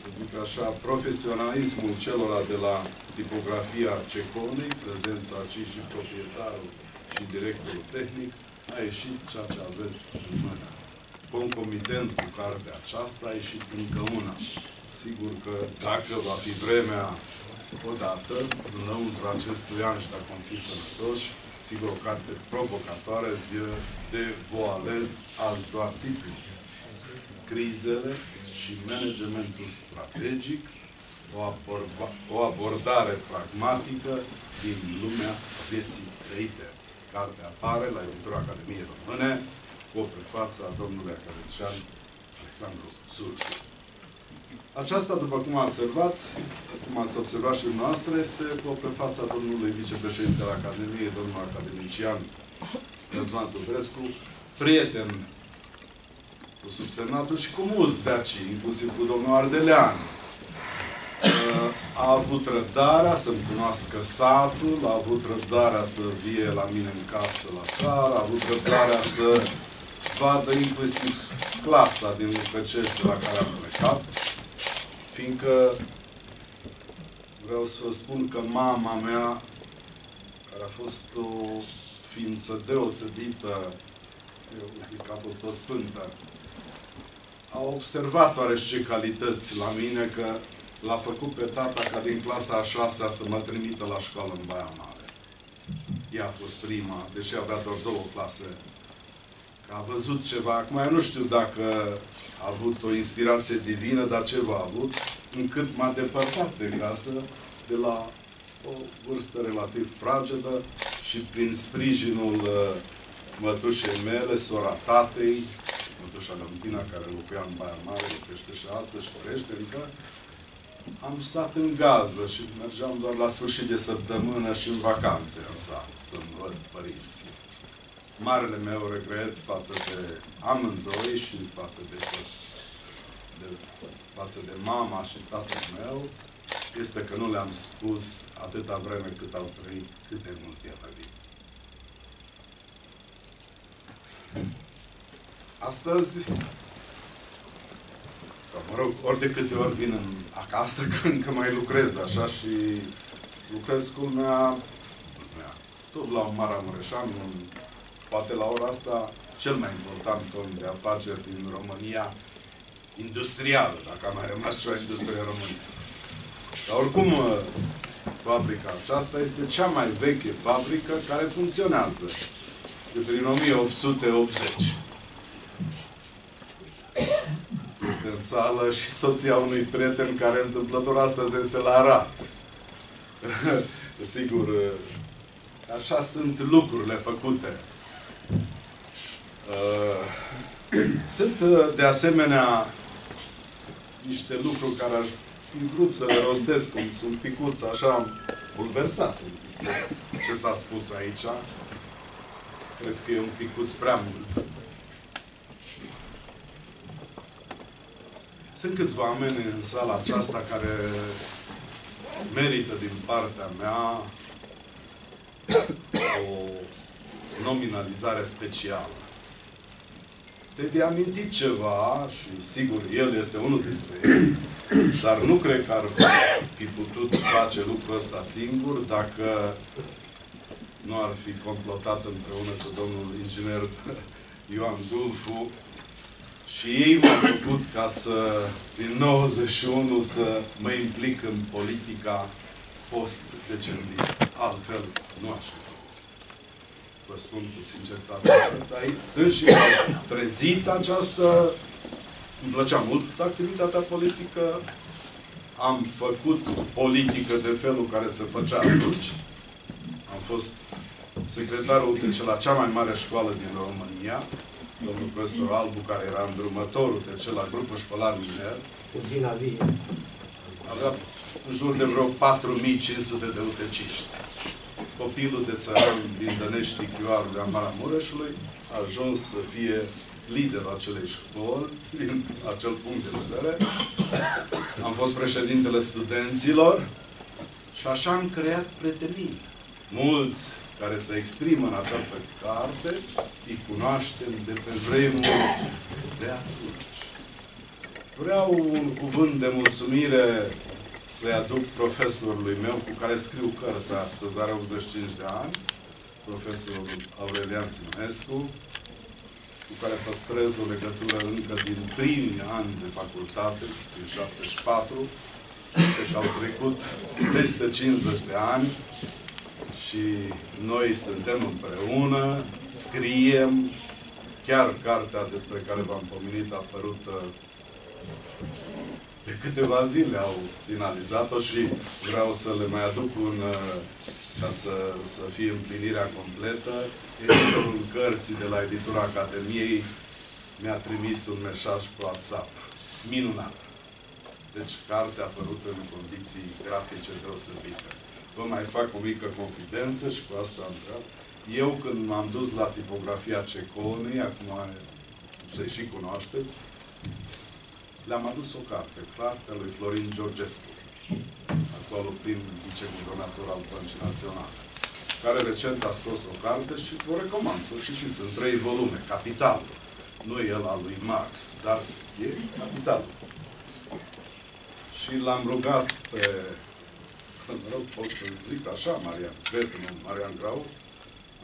să zic așa, profesionalismul celora de la tipografia Ceconei, prezența aici și proprietarul și directorul tehnic, a ieșit ceea ce aveți în mână. Concomitent cu cartea aceasta a ieșit încă una. Sigur că dacă va fi vremea odată, înăuntru acestui an și dacă am fi sănătoși, sigur, o carte provocatoare, devoalez alt doar titlul. Crizele și managementul strategic, o, aborda, o abordare pragmatică din lumea vieții trăite. Cartea apare la editura Academiei Române, cu o prefață a domnului academician Alexandru Surdu. Aceasta, după cum ați observat, cum ați observat și noastră, este cu o prefață a domnului vicepreședinte al Academiei, domnul academician Răzvan Dobrescu, prieten cu subsemnatul și cu mulți de aici, inclusiv cu domnul Ardelean. A avut răbdarea să-mi cunoască satul, a avut răbdarea să vie la mine în casă, la țară, a avut răbdarea să vadă inclusiv clasa din Lufecești la care am plecat, fiindcă vreau să vă spun că mama mea, care a fost o ființă deosebită, eu zic că a fost o sfântă, a observat oarește calități la mine, că l-a făcut pe tata ca din clasa a șasea să mă trimită la școală în Baia Mare. Ea a fost prima, deși avea doar două clase. Că a văzut ceva. Acum eu nu știu dacă a avut o inspirație divină, dar ceva a avut, încât m-a depărtat de casă de la o vârstă relativ fragedă și prin sprijinul mătușei mele, sora tatei, mătușa Gămpina, care locuia în Baia Mare, locuiește și astăzi și trăiește încă, am stat în gazdă și mergeam doar la sfârșit de săptămână și în vacanțe în sat, să-mi văd părinții. Marele meu regret față de amândoi și față de, de, față de mama și tatăl meu este că nu le-am spus atâta vreme cât au trăit cât de mult i-a răbit. Astăzi, sau mă rog, ori de câte ori vin în acasă, că încă mai lucrez așa și lucrez cu lumea, tot la un maramureșan, un poate la ora asta, cel mai important om de afaceri din România industrială, dacă a mai rămas ceva industrie în România. Dar oricum, fabrica aceasta este cea mai veche fabrică care funcționează de prin o mie opt sute optzeci. Este în sală și soția unui prieten care întâmplător astăzi este la Arad. Sigur, așa sunt lucrurile făcute. Sunt, de asemenea, niște lucruri care aș fi vrut să le rostesc, cum sunt picuț, așa, bulversat. Ce s-a spus aici? Cred că e un picuț prea mult. Sunt câțiva oameni în sala aceasta care merită din partea mea o nominalizare specială. te-ai de amintit ceva și sigur el este unul dintre ei, dar nu cred că ar fi putut face lucrul ăsta singur dacă nu ar fi complotat împreună cu domnul inginer Ioan Dulfu. Și ei m-au făcut ca să, din nouăzeci și unu, să mă implic în politica post-decentralistă. Altfel, nu aș fi făcut. Vă spun cu sinceritate. Dar înșiși am trezit această... Îmi plăcea mult activitatea politică. Am făcut politică de felul care se făcea atunci. Am fost secretarul de la cea mai mare școală din România, domnul profesor Albu, care era îndrumătorul de cel la grupul școlar miner. Uzina vie. Avea în jur de vreo patru mii cinci sute de uteciști. Copilul de țăran din Danestii Chioarului a Maramureșului a ajuns să fie liderul acelei școli, din acel punct de vedere. Am fost președintele studenților și așa am creat prietenii. Mulți care se exprimă în această carte, îi cunoaștem de pe vremuri de atunci. Vreau un cuvânt de mulțumire să-i aduc profesorului meu, cu care scriu cărți astăzi, are optzeci și cinci de ani, profesorul Aurelian Simescu, cu care păstrez o legătură încă din primii ani de facultate, din șaptezeci și patru, și că au trecut peste cincizeci de ani, și noi suntem împreună, scriem, chiar cartea despre care v-am pomenit a apărut de câteva zile, au finalizat-o și vreau să le mai aduc un, ca să, să fie împlinirea completă. Editorul cărții de la editura Academiei mi-a trimis un mesaj pe WhatsApp. Minunat! Deci, cartea a apărut în condiții grafice deosebite. Vă mai fac o mică confidență și cu asta am trecut. Eu, când m-am dus la tipografia Ceconii, acum să-i și cunoașteți, le-am adus o carte, cartea lui Florin Georgescu, acolo prim viceguvernator al Băncii Naționale, care recent a scos o carte și vă recomand să o citiți în trei volume. Capitalul. Nu e ăla lui Marx, dar e Capitalul. Și l-am rugat pe... Mă rog, pot să zic așa, Marian, prietenul Marian Grau,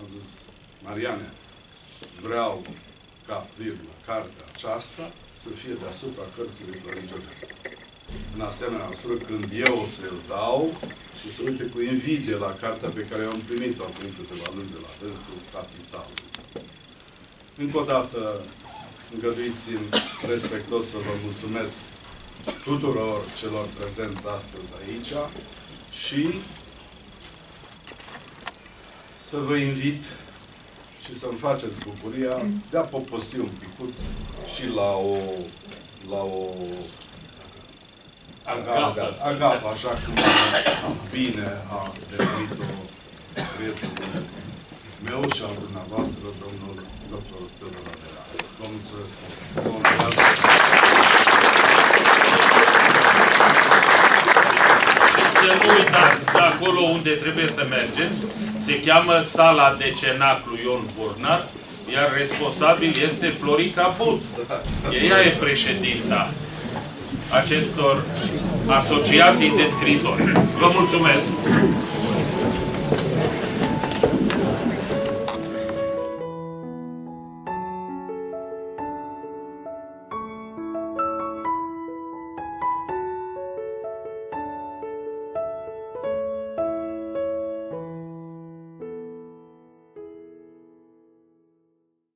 am zis, Mariane, vreau ca virgulă cartea aceasta să fie deasupra cărții lui Florin Georgescu. În asemenea măsură, când eu o să-l dau, să se uite cu invidie la cartea pe care eu am primit-o acum câteva luni de la dânsul, Capitalul. Încă o dată, îngăduiți-mi respectos să vă mulțumesc tuturor celor prezenți astăzi aici, și să vă invit și să-mi faceți bucuria de a poposi un picuț și la o la o agapă, agapă așa cum am bine a devenit-o prietenul meu și al dumneavoastră, domnul doctor Teodor Ardelean. Vă mulțumesc mult! Să nu uitați că acolo unde trebuie să mergeți se cheamă Sala de Cenac lui Ion Burnar, iar responsabil este Florica Bud. Ea e președinta acestor asociații de scriitori. Vă mulțumesc!